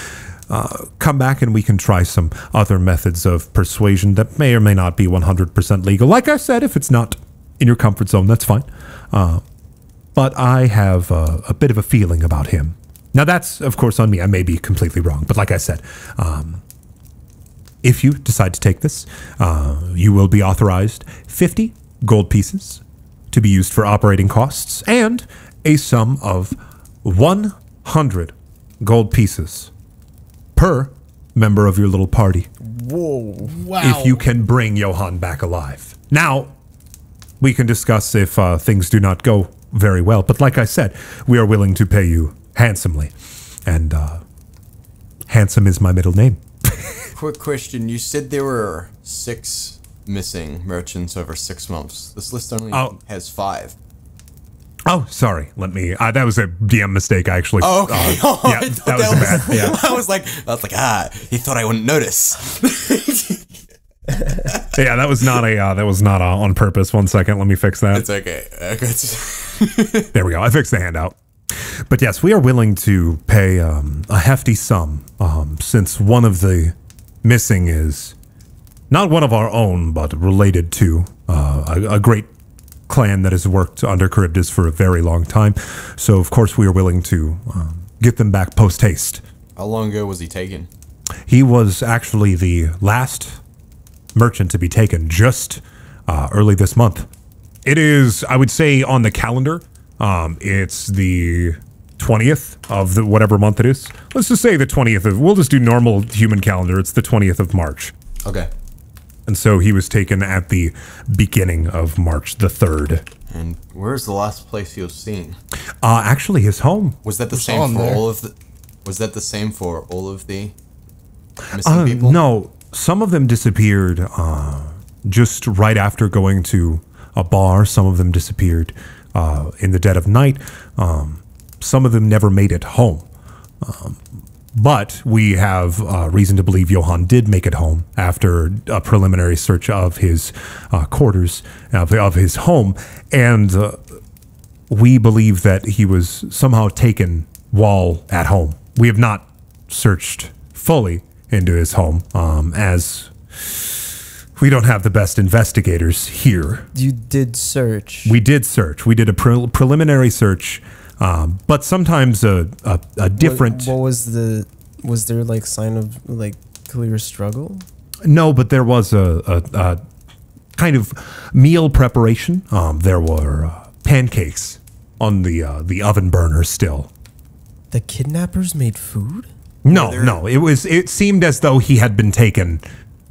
come back and we can try some other methods of persuasion that may or may not be 100% legal. Like I said, if it's not in your comfort zone, that's fine. But I have a bit of a feeling about him. Now, that's, of course, on me. I may be completely wrong, but like I said, if you decide to take this, you will be authorized 50 gold pieces to be used for operating costs and a sum of 100 gold pieces per member of your little party. Whoa, wow. If you can bring Johann back alive. Now, we can discuss if things do not go very well, but like I said, we are willing to pay you handsomely. And handsome is my middle name. Quick question. You said there were 6 missing merchants over 6 months. This list only has 5. Oh, sorry. Let me. That was a DM mistake, actually. Oh, okay. Yeah, that was bad. Yeah. I was like, he thought I wouldn't notice. Yeah, that was not a. That was not on purpose. 1 second, let me fix that. It's okay. Okay. There we go. I fixed the handout. But yes, we are willing to pay a hefty sum, since one of the missing is not one of our own, but related to a great clan that has worked under Charybdis for a very long time. So, of course, we are willing to get them back post-haste. How long ago was he taken? He was actually the last merchant to be taken just early this month. It is, I would say, on the calendar, it's the 20th of the whatever month it is. Let's just say the 20th of, we'll just do normal human calendar. It's the 20th of March. Okay. And so he was taken at the beginning of March the 3rd. And where's the last place he was seen? Actually, his home. Was that the same for all of the? Was that the same for all of the missing people? No, some of them disappeared just right after going to a bar. Some of them disappeared in the dead of night. Some of them never made it home. But we have reason to believe Johann did make it home after a preliminary search of his quarters, of his home. And we believe that he was somehow taken while at home. We have not searched fully into his home, as we don't have the best investigators here. You did search. We did search. We did a preliminary search. But sometimes a different. What was the? Was there like sign of like clear struggle? No, but there was a kind of meal preparation. There were pancakes on the oven burner still. The kidnappers made food? No, no. It was. It seemed as though he had been taken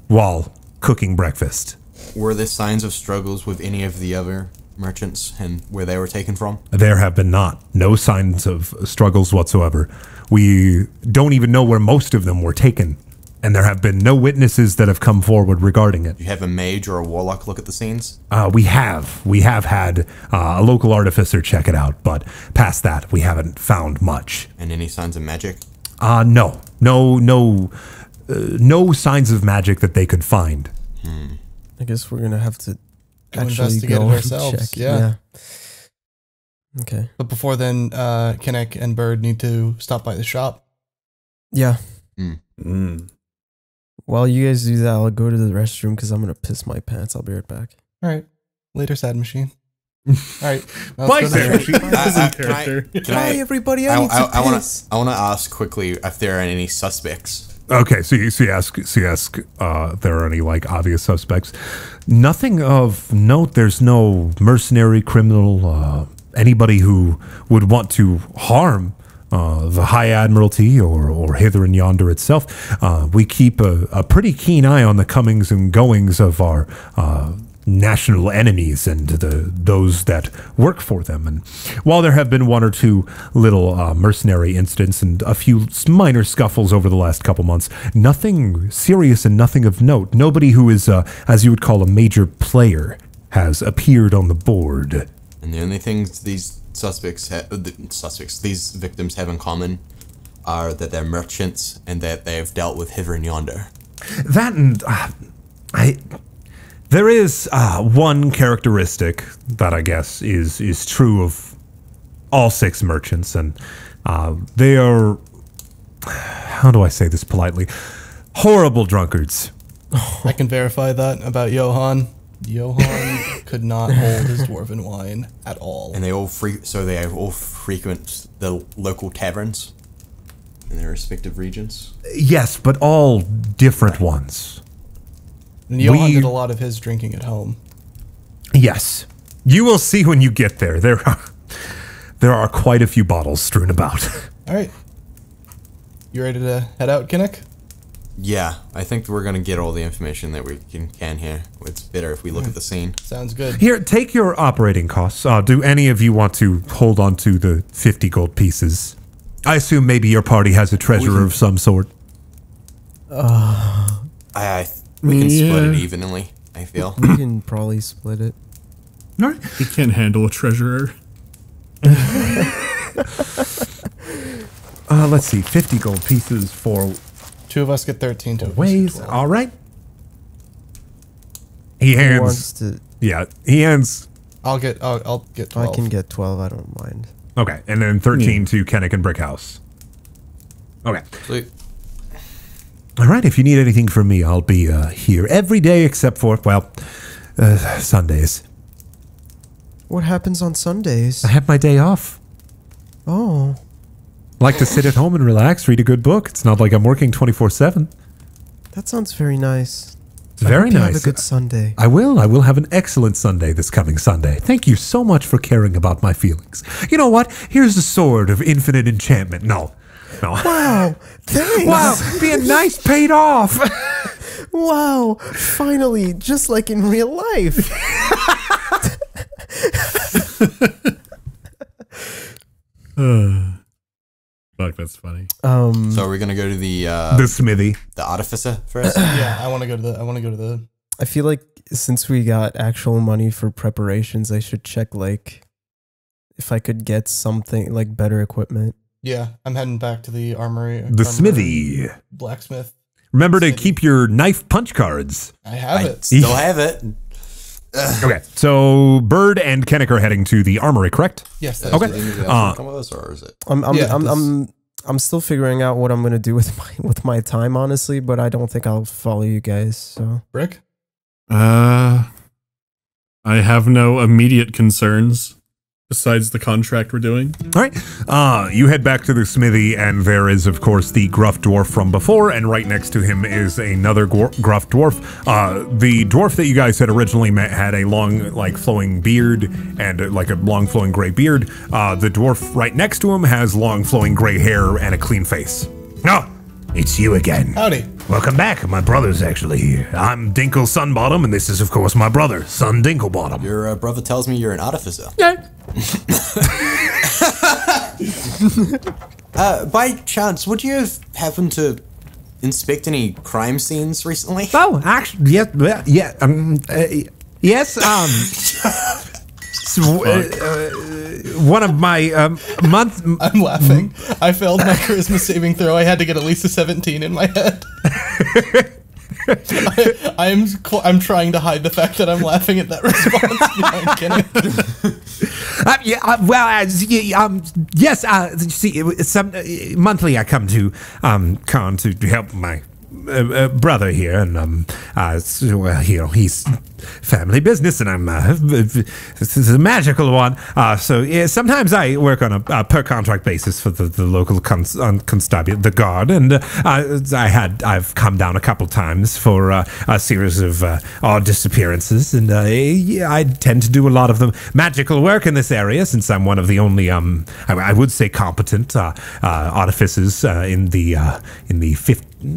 while cooking breakfast. Were there signs of struggles with any of the other merchants and where they were taken from? There have been no signs of struggles whatsoever. We don't even know where most of them were taken, and there have been no witnesses that have come forward regarding it. You have a mage or a warlock look at the scenes? We have had a local artificer check it out, but past that we haven't found much. And any signs of magic? No signs of magic that they could find. I guess we're gonna have to investigate it ourselves. Yeah. Okay. But before then, Kinnick and Bird need to stop by the shop. Yeah. While you guys do that, I'll go to the restroom because I'm gonna piss my pants. I'll be right back. All right. Later, sad machine. All right. I want to ask quickly if there are any suspects. Okay, so you ask there are any like obvious suspects? Nothing of note. There's no mercenary, criminal, anybody who would want to harm the High Admiralty or Hither and Yonder itself. We keep a pretty keen eye on the comings and goings of our national enemies and those that work for them. And while there have been one or two little mercenary incidents and a few minor scuffles over the last couple months, nothing serious and nothing of note. Nobody who is, as you would call, a major player has appeared on the board. And the only things these victims have in common are that they're merchants and that they've dealt with Hither and Yonder. That and... There is one characteristic that I guess is true of all six merchants, and they are, how do I say this politely, horrible drunkards. I can verify that about Johann. Johann could not hold his dwarven wine at all. And they all frequent the local taverns in their respective regions? Yes, but all different ones. And Johann did a lot of his drinking at home. Yes. You will see when you get there. There are quite a few bottles strewn about. All right. You ready to head out, Kinnick? Yeah. I think we're going to get all the information that we can here. It's better if we look at the scene. Sounds good. Here, take your operating costs. Do any of you want to hold on to the 50 gold pieces? I assume maybe your party has a treasurer of some sort. We can split it evenly, I feel. We can probably split it. All right. We can't handle a treasurer. Let's see, 50 gold pieces for... Two of us get 13 to ways. All right. He hands... I'll get 12. I can get 12, I don't mind. Okay, and then 13 to Kinnick and Brickhouse. Okay. Sweet. All right, if you need anything from me, I'll be here every day except for, well, Sundays. What happens on Sundays? I have my day off. Oh. Like to sit at home and relax, read a good book. It's not like I'm working 24/7. That sounds very nice. It's very nice. Have a good Sunday. I will. I will have an excellent Sunday this coming Sunday. Thank you so much for caring about my feelings. You know what? Here's the sword of infinite enchantment. No. Wow, thanks. Wow, being nice paid off. Wow, finally, just like in real life. Fuck, that's funny. So we're gonna go to the smithy, the artificer first. Yeah, I want to go to the. I feel like since we got actual money for preparations, I should check like if I could get something like better equipment. Yeah, I'm heading back to the armory. The smithy. Blacksmith. Remember to keep your knife punch cards. I have it. Still have it. Ugh. Okay, so Bird and Kinnick are heading to the armory, correct? Yes. That's okay. I'm still figuring out what I'm going to do with my time, honestly, but I don't think I'll follow you guys. So Brick? I have no immediate concerns. Besides the contract we're doing. All right. You head back to the smithy, and there is, of course, the gruff dwarf from before, and right next to him is another gruff dwarf. The dwarf that you guys had originally met had a long, like, flowing beard, and like a long, flowing gray beard. The dwarf right next to him has long, flowing gray hair and a clean face. No. It's you again. Howdy. Welcome back. My brother's actually here. I'm Dinkle Sunbottom, and this is, of course, my brother, Sun Dinklebottom. Your brother tells me you're an artificer. Yeah. By chance, would you have happened to inspect any crime scenes recently? Oh, actually, yeah. Yes, one of my I'm laughing. I failed my charisma saving throw. I had to get at least a 17 in my head. I'm trying to hide the fact that I'm laughing at that response. Yes. See, monthly I come to Karn to help my brother here, and well, you know, he's family business, and I'm this is a magical one. So yeah, sometimes I work on a per contract basis for the local constabulary, the guard, and I've come down a couple times for a series of odd disappearances, and I tend to do a lot of the magical work in this area since I'm one of the only I would say competent artificers in the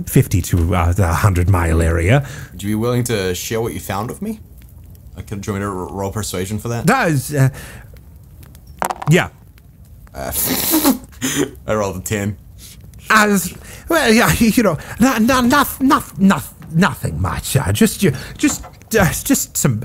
50 to the 100-mile area. Would you be willing to share what you found with me? Do you want me to roll persuasion for that? Yeah. I rolled a 10. Well, yeah, you know, nothing much. Just some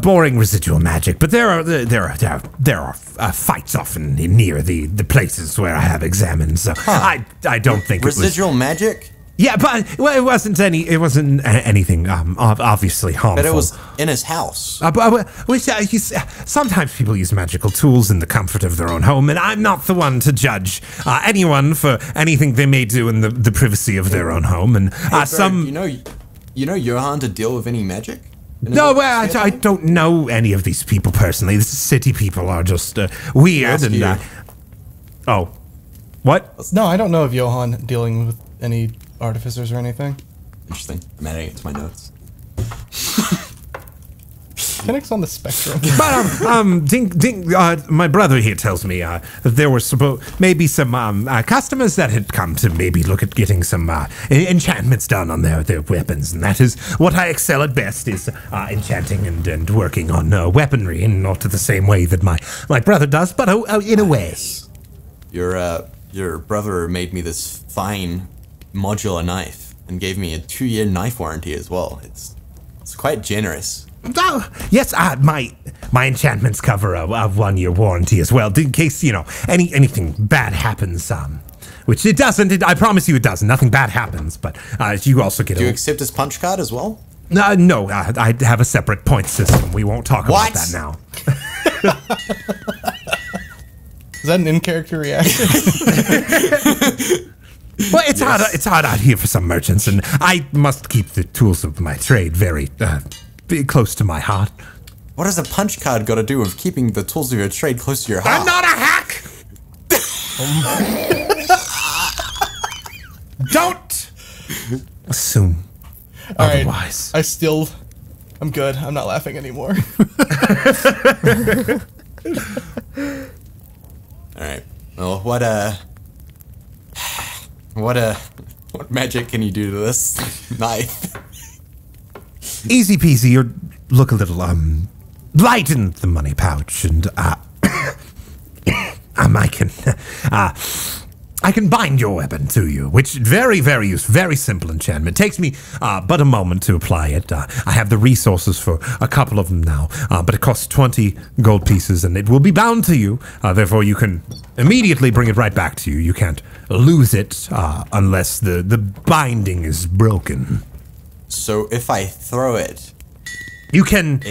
boring residual magic, but there are fights often near the places where I have examined. So I don't think residual it was magic. Yeah, but well, it wasn't anything obviously harmful. But it was in his house. Sometimes people use magical tools in the comfort of their own home, and I'm not the one to judge anyone for anything they may do in the privacy of their own home. And you know Johann to deal with any magic. No, well, I don't know any of these people personally. The city people are just weird and... oh. What? No, I don't know of Johann dealing with any artificers or anything. Interesting. I'm adding it to my notes. Kinnick's on the spectrum. But, my brother here tells me that there were maybe some customers that had come to maybe look at getting some enchantments done on their weapons, and that is what I excel at best, is enchanting and working on weaponry, and not the same way that my brother does, but in a way. Your brother made me this fine modular knife and gave me a 2-year knife warranty as well. It's quite generous. Oh, yes, my enchantments cover a 1-year warranty as well, in case, you know, anything bad happens, which it doesn't, I promise you it doesn't, nothing bad happens, but you also get... Do you accept his punch card as well? No, I have a separate point system, we won't talk about that now. Is that an in-character reaction? Well, it's hard out here for some merchants, and I must keep the tools of my trade very... close to my heart. What does a punch card got to do with keeping the tools of your trade close to your heart? I'm not a hack! Don't assume otherwise. Right. I'm good. I'm not laughing anymore. Alright. Well, what magic can you do to this knife? Easy peasy, you look a little, lighten the money pouch, and, I can bind your weapon to you, which very, very useful, very simple enchantment. Takes me, but a moment to apply it. I have the resources for a couple of them now, but it costs 20 gold pieces, and it will be bound to you, therefore you can immediately bring it right back to you. You can't lose it, unless the binding is broken. So if I throw it, you can...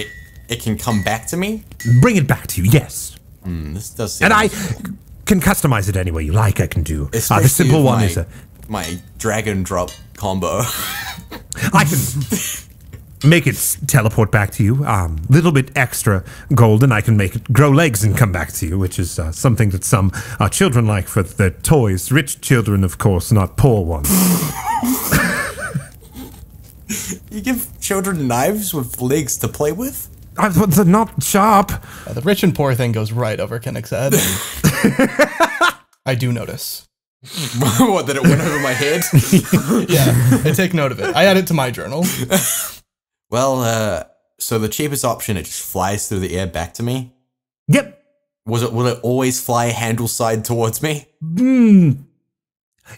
It can come back to me? Bring it back to you, yes. This does seem... And useful. I can customize it any way you like, I can do. The simple one is my drag and drop combo. I can make it teleport back to you. Little bit extra gold, and I can make it grow legs and come back to you, which is something that some children like for their toys. Rich children, of course, not poor ones. You give children knives with legs to play with? They're not sharp. The rich and poor thing goes right over Kinnick's head. I do notice. What, that it went over my head? Yeah, I take note of it. I add it to my journal. Well, so the cheapest option, it just flies through the air back to me? Yep. Will it always fly handle side towards me?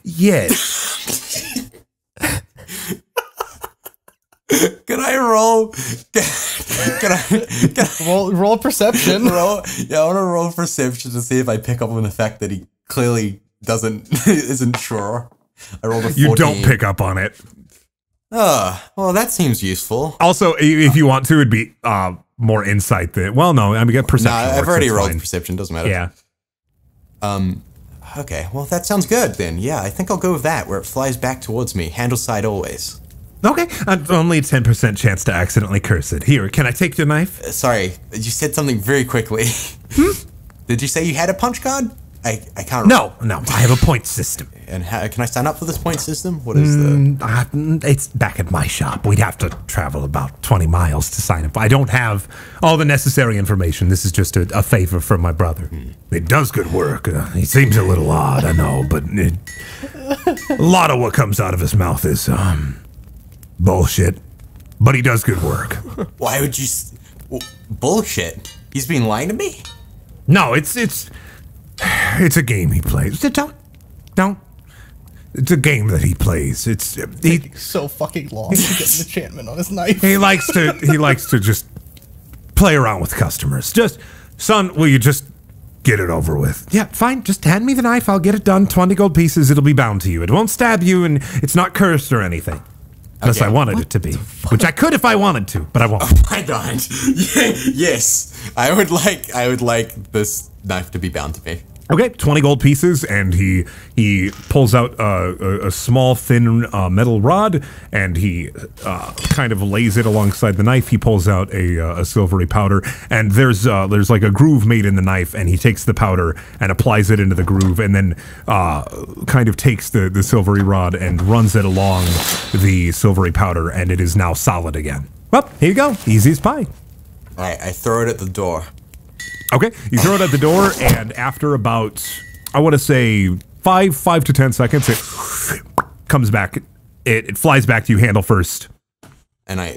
Yes. Can I roll? Can I roll perception? Yeah, I want to roll perception to see if I pick up on the fact that he clearly isn't sure. I rolled a 14. You don't pick up on it. Well, that seems useful. Also, if you want to, it'd be more insight. Well, no, I mean, get perception. No, I've already rolled perception. Doesn't matter. Yeah. Okay, well that sounds good then. Yeah, I think I'll go with that, where it flies back towards me, handle side always. Okay, only a 10% chance to accidentally curse it. Here, can I take your knife? Sorry, you said something very quickly. Did you say you had a punch card? I can't remember. No, I have a point system. And how, can I sign up for this point system? What is the... It's back at my shop. We'd have to travel about 20 miles to sign up. I don't have all the necessary information. This is just a favor from my brother. It does good work. He seems a little odd, I know, but a lot of what comes out of his mouth is bullshit. But he does good work. Why would you... Bullshit? He's been lying to me? No, it's a game he plays. Don't. It's a game that he plays. It's so fucking long to get an enchantment on his knife. He likes to just play around with customers. Just, son, will you just get it over with? Yeah, fine. Just hand me the knife. I'll get it done. 20 gold pieces. It'll be bound to you. It won't stab you, and it's not cursed or anything. Unless I wanted it to be, which I could if I wanted to, but I won't. Oh my God! Yes, I would like this knife to be bound to me. Okay, 20 gold pieces, and he pulls out a small, thin metal rod, and he kind of lays it alongside the knife. He pulls out a silvery powder, and there's like a groove made in the knife, and he takes the powder and applies it into the groove, and then kind of takes the silvery rod and runs it along the silvery powder, and it is now solid again. Well, here you go. Easy as pie. All right, I throw it at the door. Okay, you throw it at the door, and after about, I want to say, five to 10 seconds, it comes back. It flies back to you, handle first. And I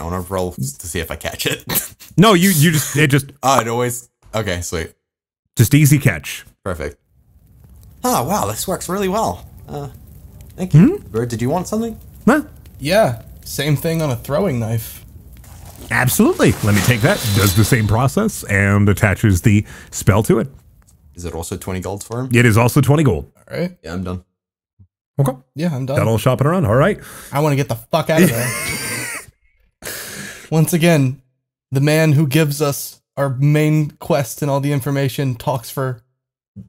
want to roll to see if I catch it. No, it just. Oh, it always. Okay, sweet. Just easy catch. Perfect. Oh, wow, this works really well. Thank you. Bird, did you want something? Huh? Yeah, same thing on a throwing knife. Absolutely. Let me take that. Does the same process and attaches the spell to it. Is it also 20 gold for him? It is also 20 gold. All right. Yeah, I'm done. Okay. Yeah, I'm done. Got all shopping around. All right. I want to get the fuck out of there. Once again, the man who gives us our main quest and all the information talks for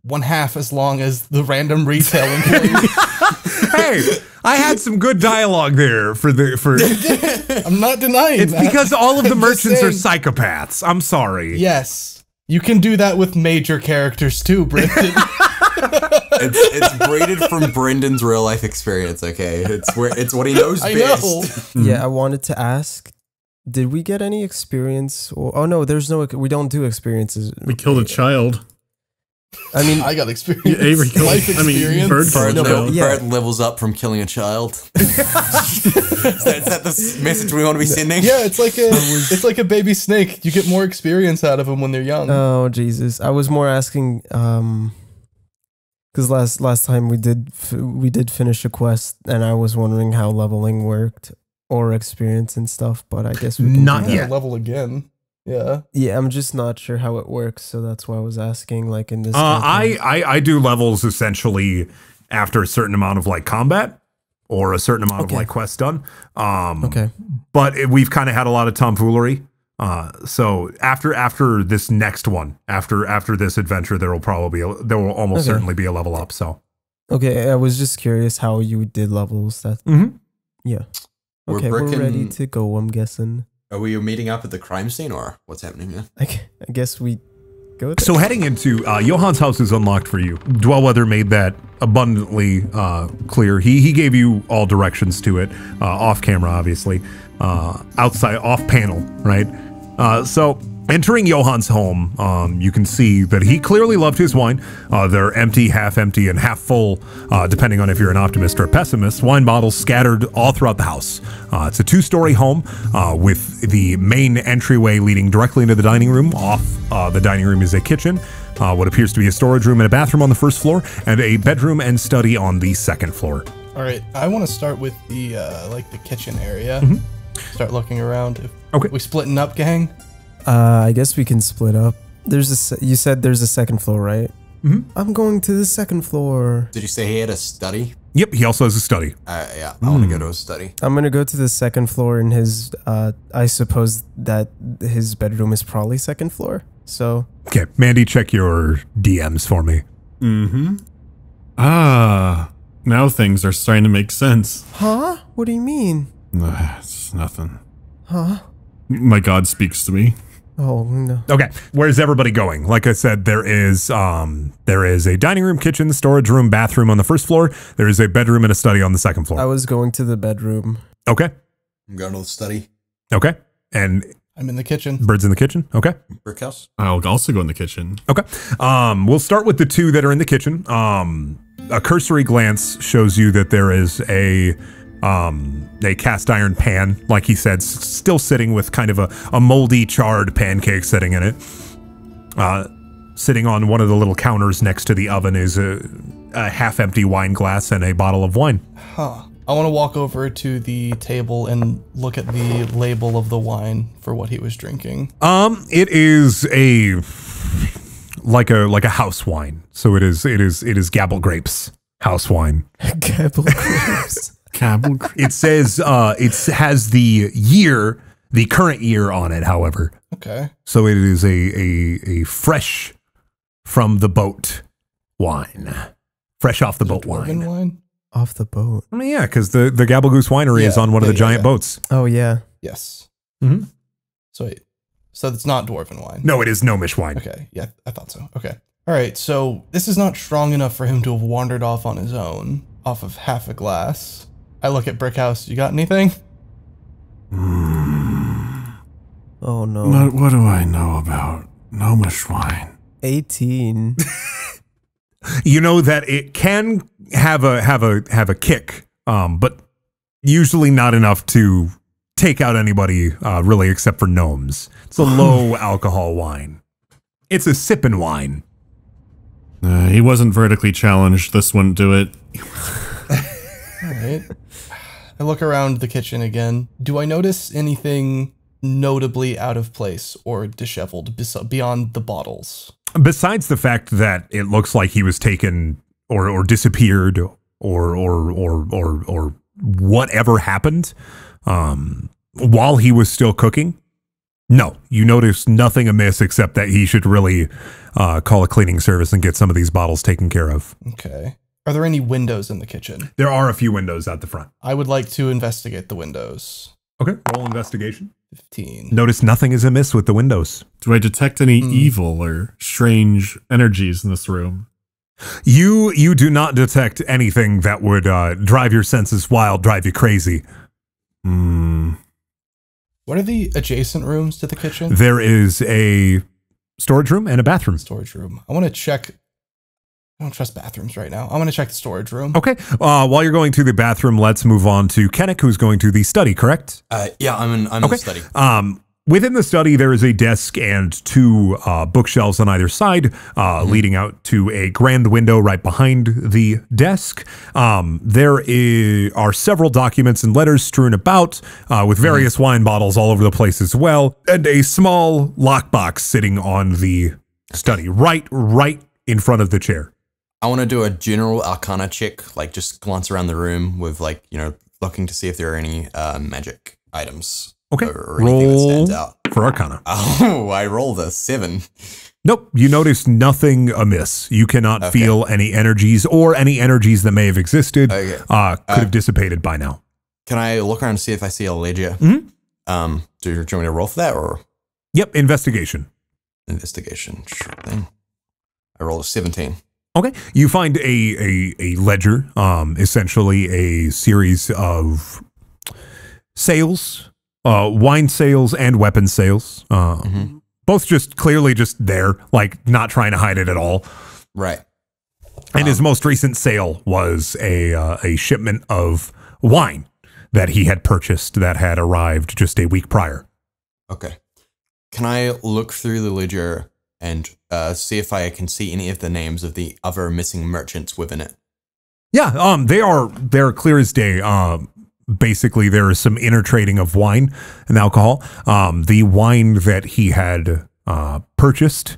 1/2 as long as the random retail employee. Hey, I had some good dialogue there for. I'm not denying it's that. Because all of the merchants are psychopaths. I'm sorry. Yes, you can do that with major characters too, Brendan. It's braided from Brendan's real life experience. Okay, it's what he knows best. Know. Yeah, I wanted to ask. Did we get any experience? Oh no, there's no. We don't do experiences. We killed a child. I mean, I got experience. Avery killed, life experience. I mean, Bird levels up from killing a child. Is that the message we want to be sending? Yeah, it's like a baby snake. You get more experience out of them when they're young. Oh Jesus! I was more asking, because last time we did finish a quest, and I was wondering how leveling worked or experience and stuff. But I guess we can not yet level again. Yeah, I'm just not sure how it works, so that's why I was asking, like, in this I do levels essentially after a certain amount of, like, combat or a certain amount of, like, quests done. But we've kind of had a lot of tomfoolery. So after this next one, after this adventure, there will almost certainly be a level up, so. Okay, I was just curious how you did levels. That Yeah. Okay, we're ready to go, I'm guessing. Are we meeting up at the crime scene, or what's happening here? I guess we go there. So heading into, Johann's house is unlocked for you. Dwellweather made that abundantly clear. He gave you all directions to it, off camera, obviously, outside, off panel, right? So entering Johann's home, you can see that he clearly loved his wine. They're empty, half empty, and half full, depending on if you're an optimist or a pessimist. Wine bottles scattered all throughout the house. It's a two-story home with the main entryway leading directly into the dining room. Off the dining room is a kitchen, what appears to be a storage room and a bathroom on the first floor, and a bedroom and study on the second floor. All right, I want to start with the the kitchen area. Start looking around. Okay. We splitting up, gang? I guess we can split up. You said there's a second floor, right? I'm going to the second floor. Did you say he had a study? Yep, he also has a study. Yeah, I want to go to a study. I'm going to go to the second floor in his, I suppose that his bedroom is probably second floor, so. Okay, Mandy, check your DMs for me. Ah, now things are starting to make sense. Huh? What do you mean? It's nothing. Huh? My god speaks to me. Oh, no. Okay, where's everybody going? Like I said, there is a dining room, kitchen, storage room, bathroom on the first floor. There is a bedroom and a study on the second floor. I was going to the bedroom. Okay. I'm going to the study. Okay. And I'm in the kitchen. Bird's in the kitchen. Okay. Brick house. I'll also go in the kitchen. Okay. We'll start with the two that are in the kitchen. A cursory glance shows you that there is a cast iron pan, like he said, still sitting with kind of a moldy, charred pancake sitting in it. Sitting on one of the little counters next to the oven is a half-empty wine glass and a bottle of wine. Huh. I want to walk over to the table and look at the label of the wine for what he was drinking. It is like a house wine. So it is Gabble Grapes house wine. Gabble Grapes. Gabble Grapes. It says it has the current year on it, however. Okay. So it is a fresh from the boat wine. Fresh off the boat wine. Off the boat. I mean, yeah, because the Gabblegoose winery is on one of the giant boats. Oh, yeah. Yes. Mm-hmm. So wait, so it's not dwarven wine? No, it is gnomish wine. Okay, yeah, I thought so. Okay. All right, so this is not strong enough for him to have wandered off on his own, off of half a glass. I look at Brickhouse. You got anything? Oh, no. What do I know about gnomish wine? 18. You know that it can have a kick, but usually not enough to take out anybody really, except for gnomes. It's a low alcohol wine. It's a sipping wine. He wasn't vertically challenged. This wouldn't do it. All right. I look around the kitchen again. Do I notice anything notably out of place or disheveled beyond the bottles? Besides the fact that it looks like he was taken or disappeared or whatever happened while he was still cooking, no, you notice nothing amiss except that he should really call a cleaning service and get some of these bottles taken care of. Okay. Are there any windows in the kitchen? There are a few windows out the front. I would like to investigate the windows. Okay, roll investigation. 15. Notice nothing is amiss with the windows. Do I detect any evil or strange energies in this room? You do not detect anything that would drive your senses wild, drive you crazy. What are the adjacent rooms to the kitchen? There is a storage room and a bathroom. Storage room. I want to check. I don't trust bathrooms right now. I want to check the storage room. Okay. While you're going to the bathroom, let's move on to Kinnick, who's going to the study, correct? Yeah, I'm in the study. Within the study, there is a desk and two bookshelves on either side, leading out to a grand window right behind the desk. There are several documents and letters strewn about with various wine bottles all over the place as well, and a small lockbox sitting on the study, right in front of the chair. I want to do a general arcana check, like just glance around the room with, like, you know, looking to see if there are any magic items. Okay. Or anything that stands out. For arcana. Oh, I rolled a 7. Nope. You notice nothing amiss. You cannot feel any energies or any energies that may have existed could have dissipated by now. Can I look around to see if I see a ledger? Do you want me to roll for that or? Yep. Investigation. Investigation. Sure thing. I rolled a 17. Okay, you find a ledger, essentially a series of sales, wine sales and weapon sales, both just clearly just there, like not trying to hide it at all. Right. And his most recent sale was a shipment of wine that he had purchased that had arrived just a week prior. Okay. Can I look through the ledger and see if I can see any of the names of the other missing merchants within it? Yeah, they're clear as day. Basically, there is some intertrading of wine and alcohol. The wine that he had purchased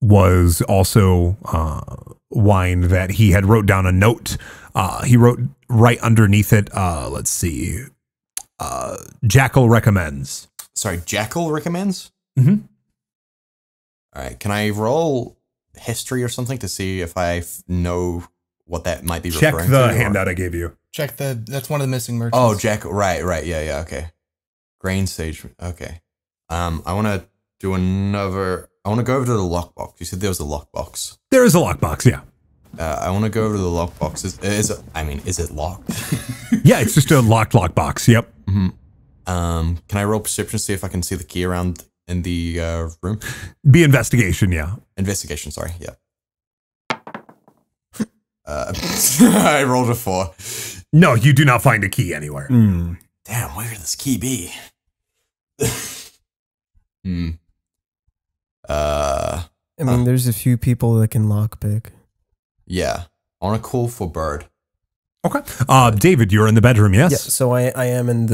was also wine that he had wrote down a note. He wrote right underneath it, let's see, Jackal recommends. Sorry, Jackal recommends? Mm-hmm. All right, can I roll history or something to see if I know what that might be referring to? Check the handout I gave you. Check the, that's one of the missing merchants. Oh, Jackal, right, yeah, okay. Grain Sage, okay. I want to do another, I want to go over to the lockbox. You said there was a lockbox. There is a lockbox, yeah. I want to go over to the lockbox. Is it locked? Yeah, it's just a lockbox, yep. Mm-hmm. Can I roll perception to see if I can see the key around in the room? Be investigation, yeah. Investigation, sorry, yeah. I rolled a 4. No, you do not find a key anywhere. Mm. Damn, where could this key be? I mean, there's a few people that can lockpick. Yeah. On a call for Bird. Okay. David, you're in the bedroom, yes? Yeah, so I am in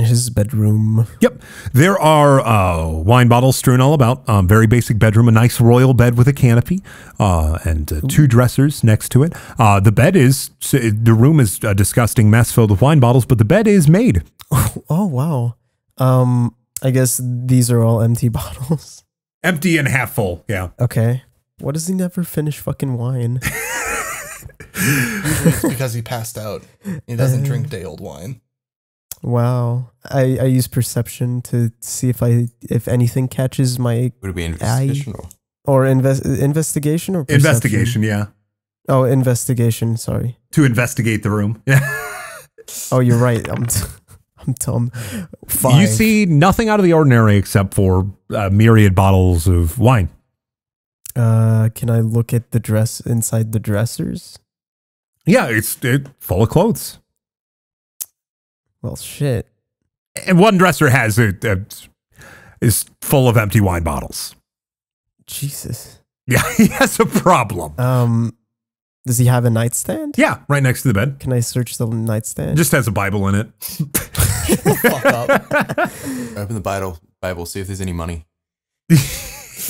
his bedroom. Yep. There are wine bottles strewn all about. Very basic bedroom, a nice royal bed with a canopy and 2 dressers next to it. The room is a disgusting mess filled with wine bottles, but the bed is made. Oh, wow. I guess these are all empty bottles. Empty and half full, yeah. Okay. What does he never finish fucking wine? Usually it's because he passed out. He doesn't drink day-old wine. Wow. I use perception to see if anything catches my Would it be investigation or investigation or perception? Investigation, yeah. Oh, investigation, sorry. To investigate the room. Yeah. Oh, you're right. I'm dumb. 5. You see nothing out of the ordinary except for myriad bottles of wine. Can I look at the dress inside the dressers? Yeah, it's full of clothes. Well, shit. And one dresser has it is full of empty wine bottles. Jesus. Yeah, he has a problem. Does he have a nightstand? Yeah, right next to the bed. Can I search the nightstand? It just has a Bible in it. Fuck up. Open the Bible, see if there's any money.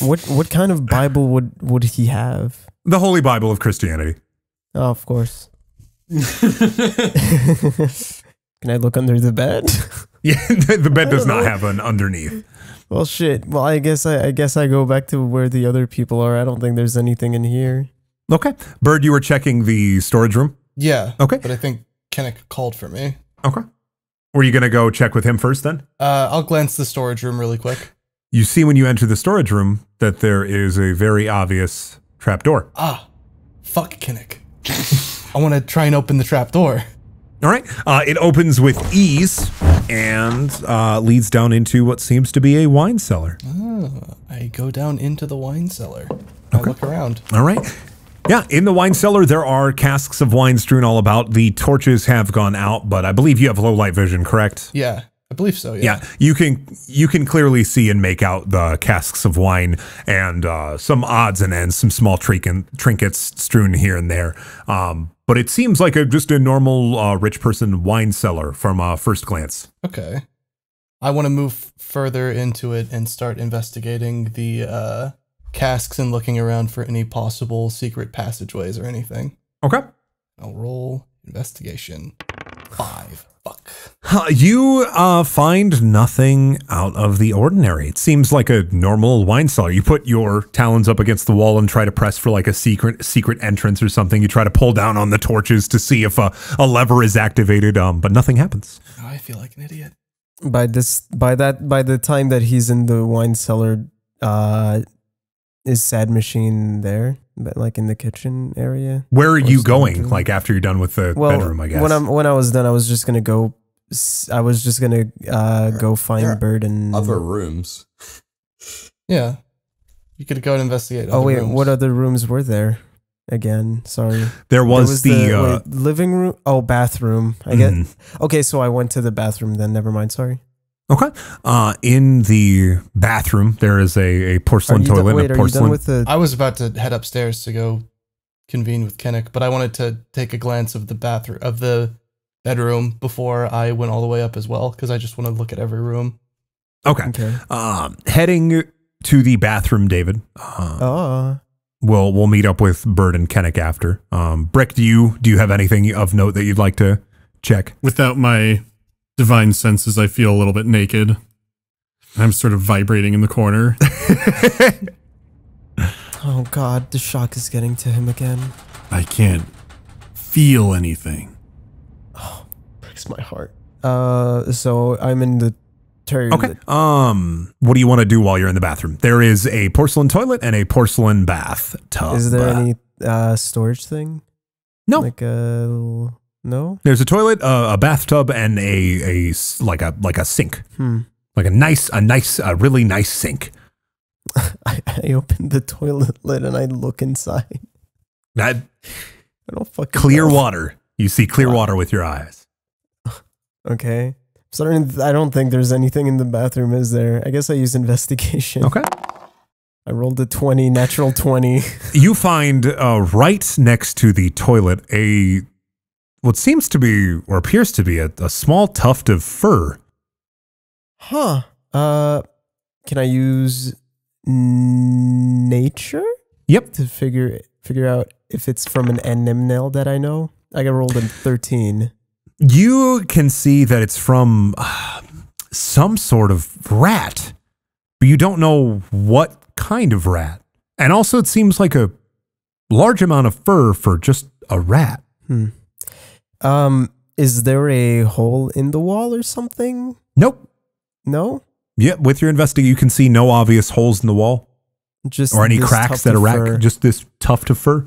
What kind of Bible would he have? The Holy Bible of Christianity. Oh, of course. Can I look under the bed? Yeah, the bed does not have an underneath. Well, shit. Well, I guess I go back to where the other people are. I don't think there's anything in here. Okay, Bird, you were checking the storage room. Yeah. Okay, but I think Kinnick called for me. Okay. Were you gonna go check with him first then? I'll glance the storage room really quick. You see when you enter the storage room that there is a very obvious trapdoor. Ah, fuck Kinnick. I want to try and open the trapdoor. All right. It opens with ease and leads down into what seems to be a wine cellar. Oh, I go down into the wine cellar. Okay. I look around. All right. Yeah, in the wine cellar, there are casks of wine strewn all about. The torches have gone out, but I believe you have low light vision, correct? Yeah. I believe so, yeah. Yeah, you can clearly see and make out the casks of wine and some odds and ends, some small trinkets strewn here and there. But it seems like just a normal rich person wine cellar from first glance. Okay. I want to move further into it and start investigating the casks and looking around for any possible secret passageways or anything. Okay. I'll roll investigation. 5. Fuck. You find nothing out of the ordinary. It seems like a normal wine cellar. You put your talons up against the wall and try to press for like a secret entrance or something. You try to pull down on the torches to see if a lever is activated, but nothing happens. Oh, I feel like an idiot. By the time that he's in the wine cellar, is Sad Machine there? But like in the kitchen area. Where are you going? Like after you're done with the bedroom, I guess. When I was done, I was just gonna go. I was just gonna go find Bird and other rooms. Yeah, you could go and investigate. Oh wait, what other rooms were there? Again, sorry. There was the living room. Oh, bathroom. I guess. Okay, so I went to the bathroom. Then never mind. Sorry. Okay. In the bathroom, there is a porcelain toilet. Wait, porcelain. Are you done with the I was about to head upstairs to go convene with Kinnick, but I wanted to take a glance of the bathroom of the bedroom before I went all the way up as well, because I just want to look at every room. Okay. Heading to the bathroom, David. We'll meet up with Bird and Kinnick after. Brick, do you have anything of note that you'd like to check? Without my divine senses, I feel a little bit naked. I'm sort of vibrating in the corner. Oh god, the shock is getting to him again. I can't feel anything. Oh, breaks my heart. So I'm in the turn. Okay. What do you want to do while you're in the bathroom? There is a porcelain toilet and a porcelain bathtub. Is there any storage thing? No. Like a... No. There's a toilet, a bathtub, and a sink. Hmm. Like a really nice sink. I open the toilet lid and I look inside. I don't fucking clear know. Water. You see clear water with your eyes. Okay. So I don't think there's anything in the bathroom, is there? I guess I use investigation. Okay. I rolled a 20, natural 20. You find right next to the toilet a what seems to be or appears to be a small tuft of fur. Huh. Can I use nature? Yep. To figure out if it's from an animal that I know. I got rolled in 13. You can see that it's from some sort of rat, but you don't know what kind of rat. And also, it seems like a large amount of fur for just a rat. Hmm. Is there a hole in the wall or something? Nope. No? Yeah, with your investigation, you can see no obvious holes in the wall. Just or any cracks that a rat, just this tuft of fur.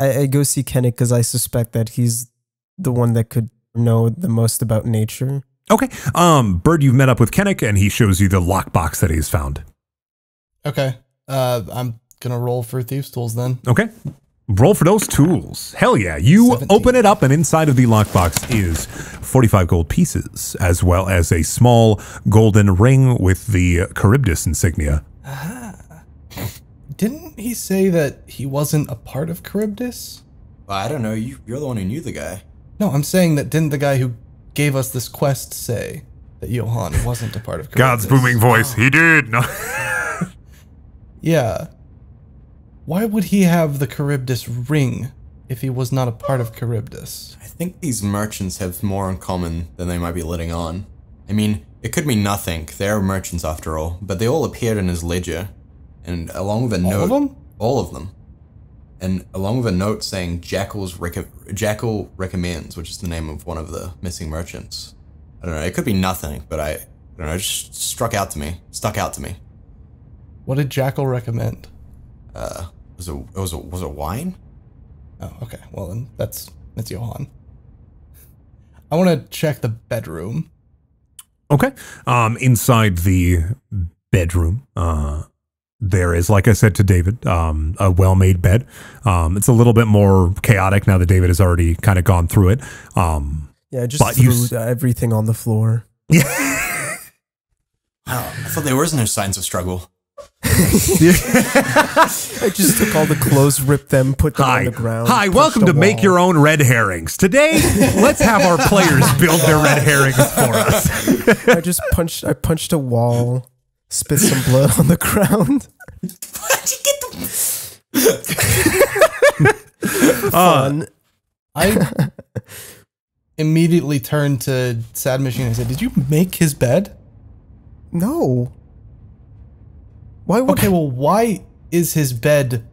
I go see Kinnick because I suspect that he's the one that could know the most about nature. Okay. Bird, you've met up with Kinnick and he shows you the lockbox that he's found. Okay. I'm going to roll for thieves' tools then. Okay. Roll for those tools. Hell yeah. You 17. Open it up, and inside of the lockbox is 45 gold pieces, as well as a small golden ring with the Charybdis insignia. Aha. Didn't he say that he wasn't a part of Charybdis? Well, I don't know. You're the one who knew the guy. No, I'm saying that didn't the guy who gave us this quest say that Johann wasn't a part of Charybdis? God's booming voice. Oh. He did. No. Yeah. Why would he have the Charybdis ring if he was not a part of Charybdis? I think these merchants have more in common than they might be letting on. I mean, it could mean nothing. They're merchants after all, but they all appeared in his ledger, and along with a note, all of them? All of them. And along with a note saying Jackal recommends, which is the name of one of the missing merchants. I don't know. It could be nothing, but I don't know. It just stuck out to me. What did Jackal recommend? Was it wine? Oh, okay. Well, then that's Johann. I want to check the bedroom. Okay. Inside the bedroom, there is, like I said to David, a well-made bed. It's a little bit more chaotic now that David has already kind of gone through it. Yeah, just threw everything on the floor. Yeah. Wow, I thought there was no signs of struggle. I just took all the clothes, ripped them, put them on the ground. Hi, welcome to Make Your Own Red Herrings. Today, let's have our players build their red herrings for us. I punched a wall, spit some blood on the ground. How'd you get them? Fun. I immediately turned to Sad Machine and said, "Did you make his bed?" No. Why would okay, well, why is his bed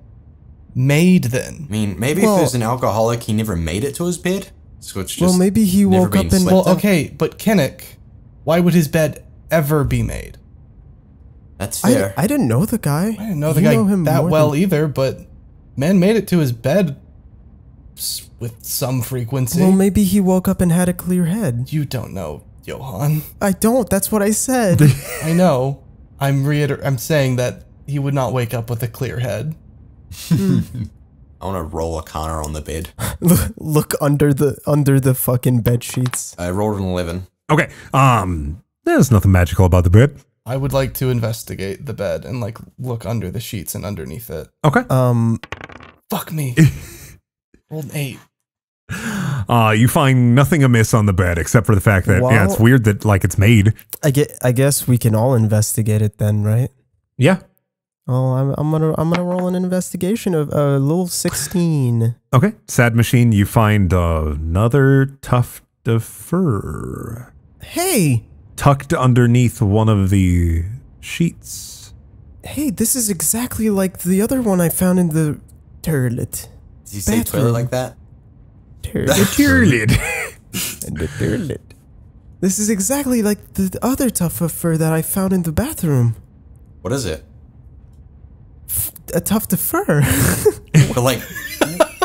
made then? I mean, maybe if there's an alcoholic, he never made it to his bed. So it's just maybe he woke up and... Well, okay, but Kinnick, why would his bed ever be made? That's fair. I didn't know the guy. I didn't know the guy that well either, but man made it to his bed with some frequency. Well, maybe he woke up and had a clear head. You don't know, Johann. I don't. That's what I said. I know. I'm saying that he would not wake up with a clear head. I want to roll O'Connor on the bed. Look under the fucking bed sheets. I rolled an 11. Okay. There's nothing magical about the bed. I would like to investigate the bed and like look under the sheets and underneath it. Okay. Fuck me. Rolled an 8. You find nothing amiss on the bed except for the fact that yeah, it's weird that like it's made. I guess we can all investigate it then, right? Yeah. Oh, I'm gonna roll an investigation of a little 16. Okay, Sad Machine, you find another tuft of fur. Hey, tucked underneath one of the sheets. Hey, this is exactly like the other one I found in the toilet. Did you say toilet like that? The toilet. This is exactly like the other tuft of fur that I found in the bathroom. What is it? A tuft of fur. But like,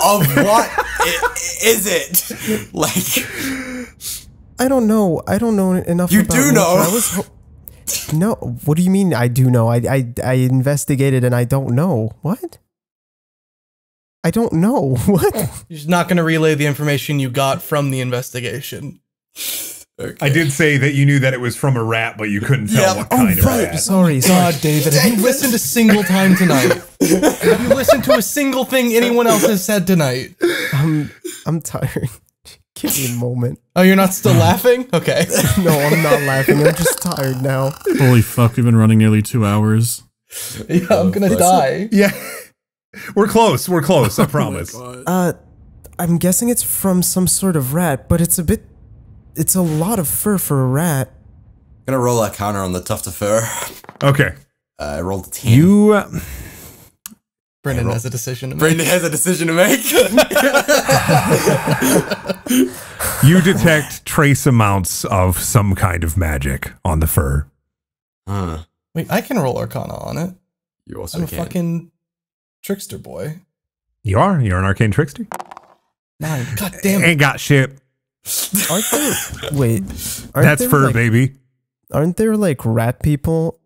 of what is it? Like, I don't know. I don't know enough. You do know. I was no. What do you mean? I do know. I investigated and I don't know. What? I don't know. What? You're just not going to relay the information you got from the investigation. Okay. I did say that you knew that it was from a rat, but you couldn't tell what kind of rat. Sorry. God, David, have you listened a single time tonight? Have you listened to a single thing anyone else has said tonight? I'm tired. Give me a moment. Oh, you're not still laughing? Okay. No, I'm not laughing. I'm just tired now. Holy fuck, we've been running nearly 2 hours. Yeah, I'm going to die. Yeah. We're close. We're close. I promise. Oh I'm guessing it's from some sort of rat, but it's a bit. It's a lot of fur for a rat. I'm gonna roll a counter on the tuft of fur. Okay. I rolled a 10. You. Brendan has a decision to make. Brendan has a decision to make. You detect trace amounts of some kind of magic on the fur. Huh. Wait, I can roll Arcana on it. You also can. I'm a fucking trickster boy. You are. You're an arcane trickster. Man, goddamn. Ain't got shit. Aren't there? Wait, that's fur, like, baby. Aren't there like rat people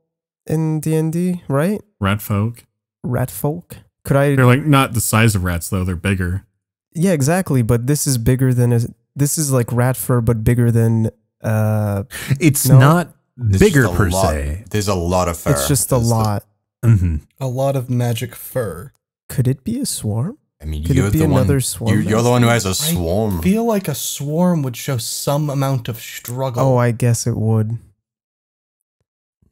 in D&D? Right? Rat folk. Rat folk. Could I? They're like not the size of rats though. They're bigger. Yeah, exactly. But this is bigger than a. This is like rat fur, but bigger than. It's not bigger per se. There's a lot of fur. It's just a lot. A lot of magic fur. Could it be a swarm? I mean, you're the one who has a swarm. I feel like a swarm would show some amount of struggle. Oh, I guess it would.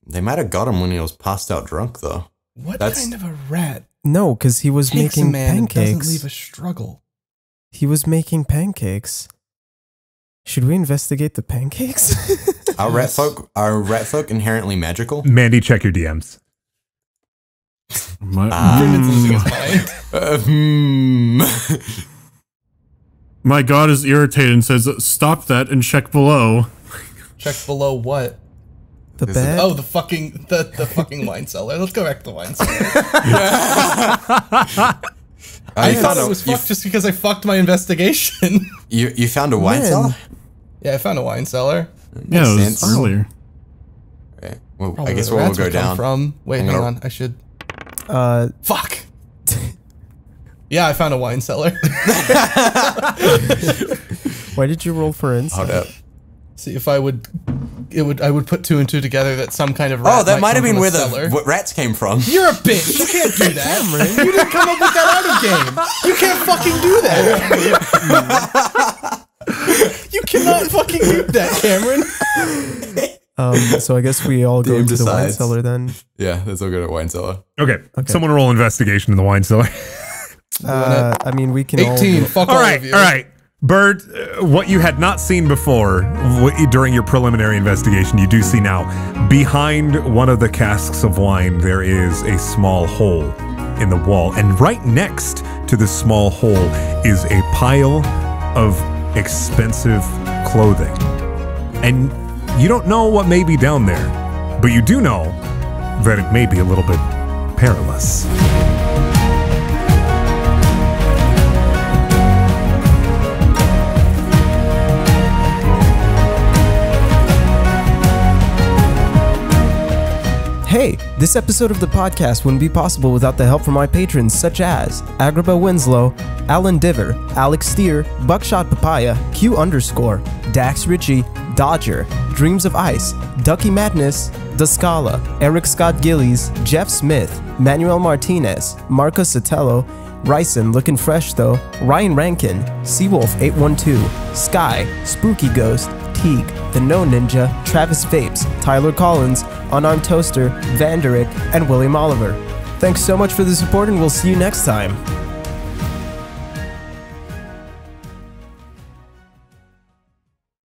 They might have got him when he was passed out drunk, though. What kind of a rat? No, because he was making pancakes. Doesn't leave a struggle. He was making pancakes. Should we investigate the pancakes? Are rat folk inherently magical? Mandy, check your DMs. My god is irritated and says, "Stop that and check below." Check below what? The bed? Oh, the fucking wine cellar. Let's go back to the wine cellar. I thought it was fucked just because I fucked my investigation. You found a wine cellar? Yeah, I found a wine cellar. Yeah, it was earlier. Okay. Well, I guess we'll go down. Wait, hang on. I should. Fuck. Yeah, I found a wine cellar. Why did you roll for insight? Hold up. See if I would. I would put 2 and 2 together that some kind of rat. Oh, that might have been where the rats came from. You're a bitch. You can't do that, Cameron. You didn't come up with that out of game. You can't fucking do that. You cannot fucking do that, Cameron. So I guess we all go to the wine cellar then. Yeah, let's all go to the wine cellar. Okay. Someone roll investigation in the wine cellar. I mean, we can 18, fuck all right, of you. All right. Bird, what you had not seen before during your preliminary investigation, you do see now. Behind one of the casks of wine, there is a small hole in the wall. And right next to the small hole is a pile of expensive clothing. And you don't know what may be down there, but you do know that it may be a little bit perilous. Hey, this episode of the podcast wouldn't be possible without the help from my patrons such as Agrabah Winslow, Alan Diver, Alex Steer, Buckshot Papaya, Q_, Dax Ritchie, Dodger, Dreams of Ice, Ducky Madness, Dascala, Eric Scott Gillies, Jeff Smith, Manuel Martinez, Marco Sotelo, Ryson Looking Fresh Though, Ryan Rankin, Seawolf812, Sky, Spooky Ghost, Teague, The No Ninja, Travis Vapes, Tyler Collins, Unarmed Toaster, Vanderick, and William Oliver. Thanks so much for the support and we'll see you next time.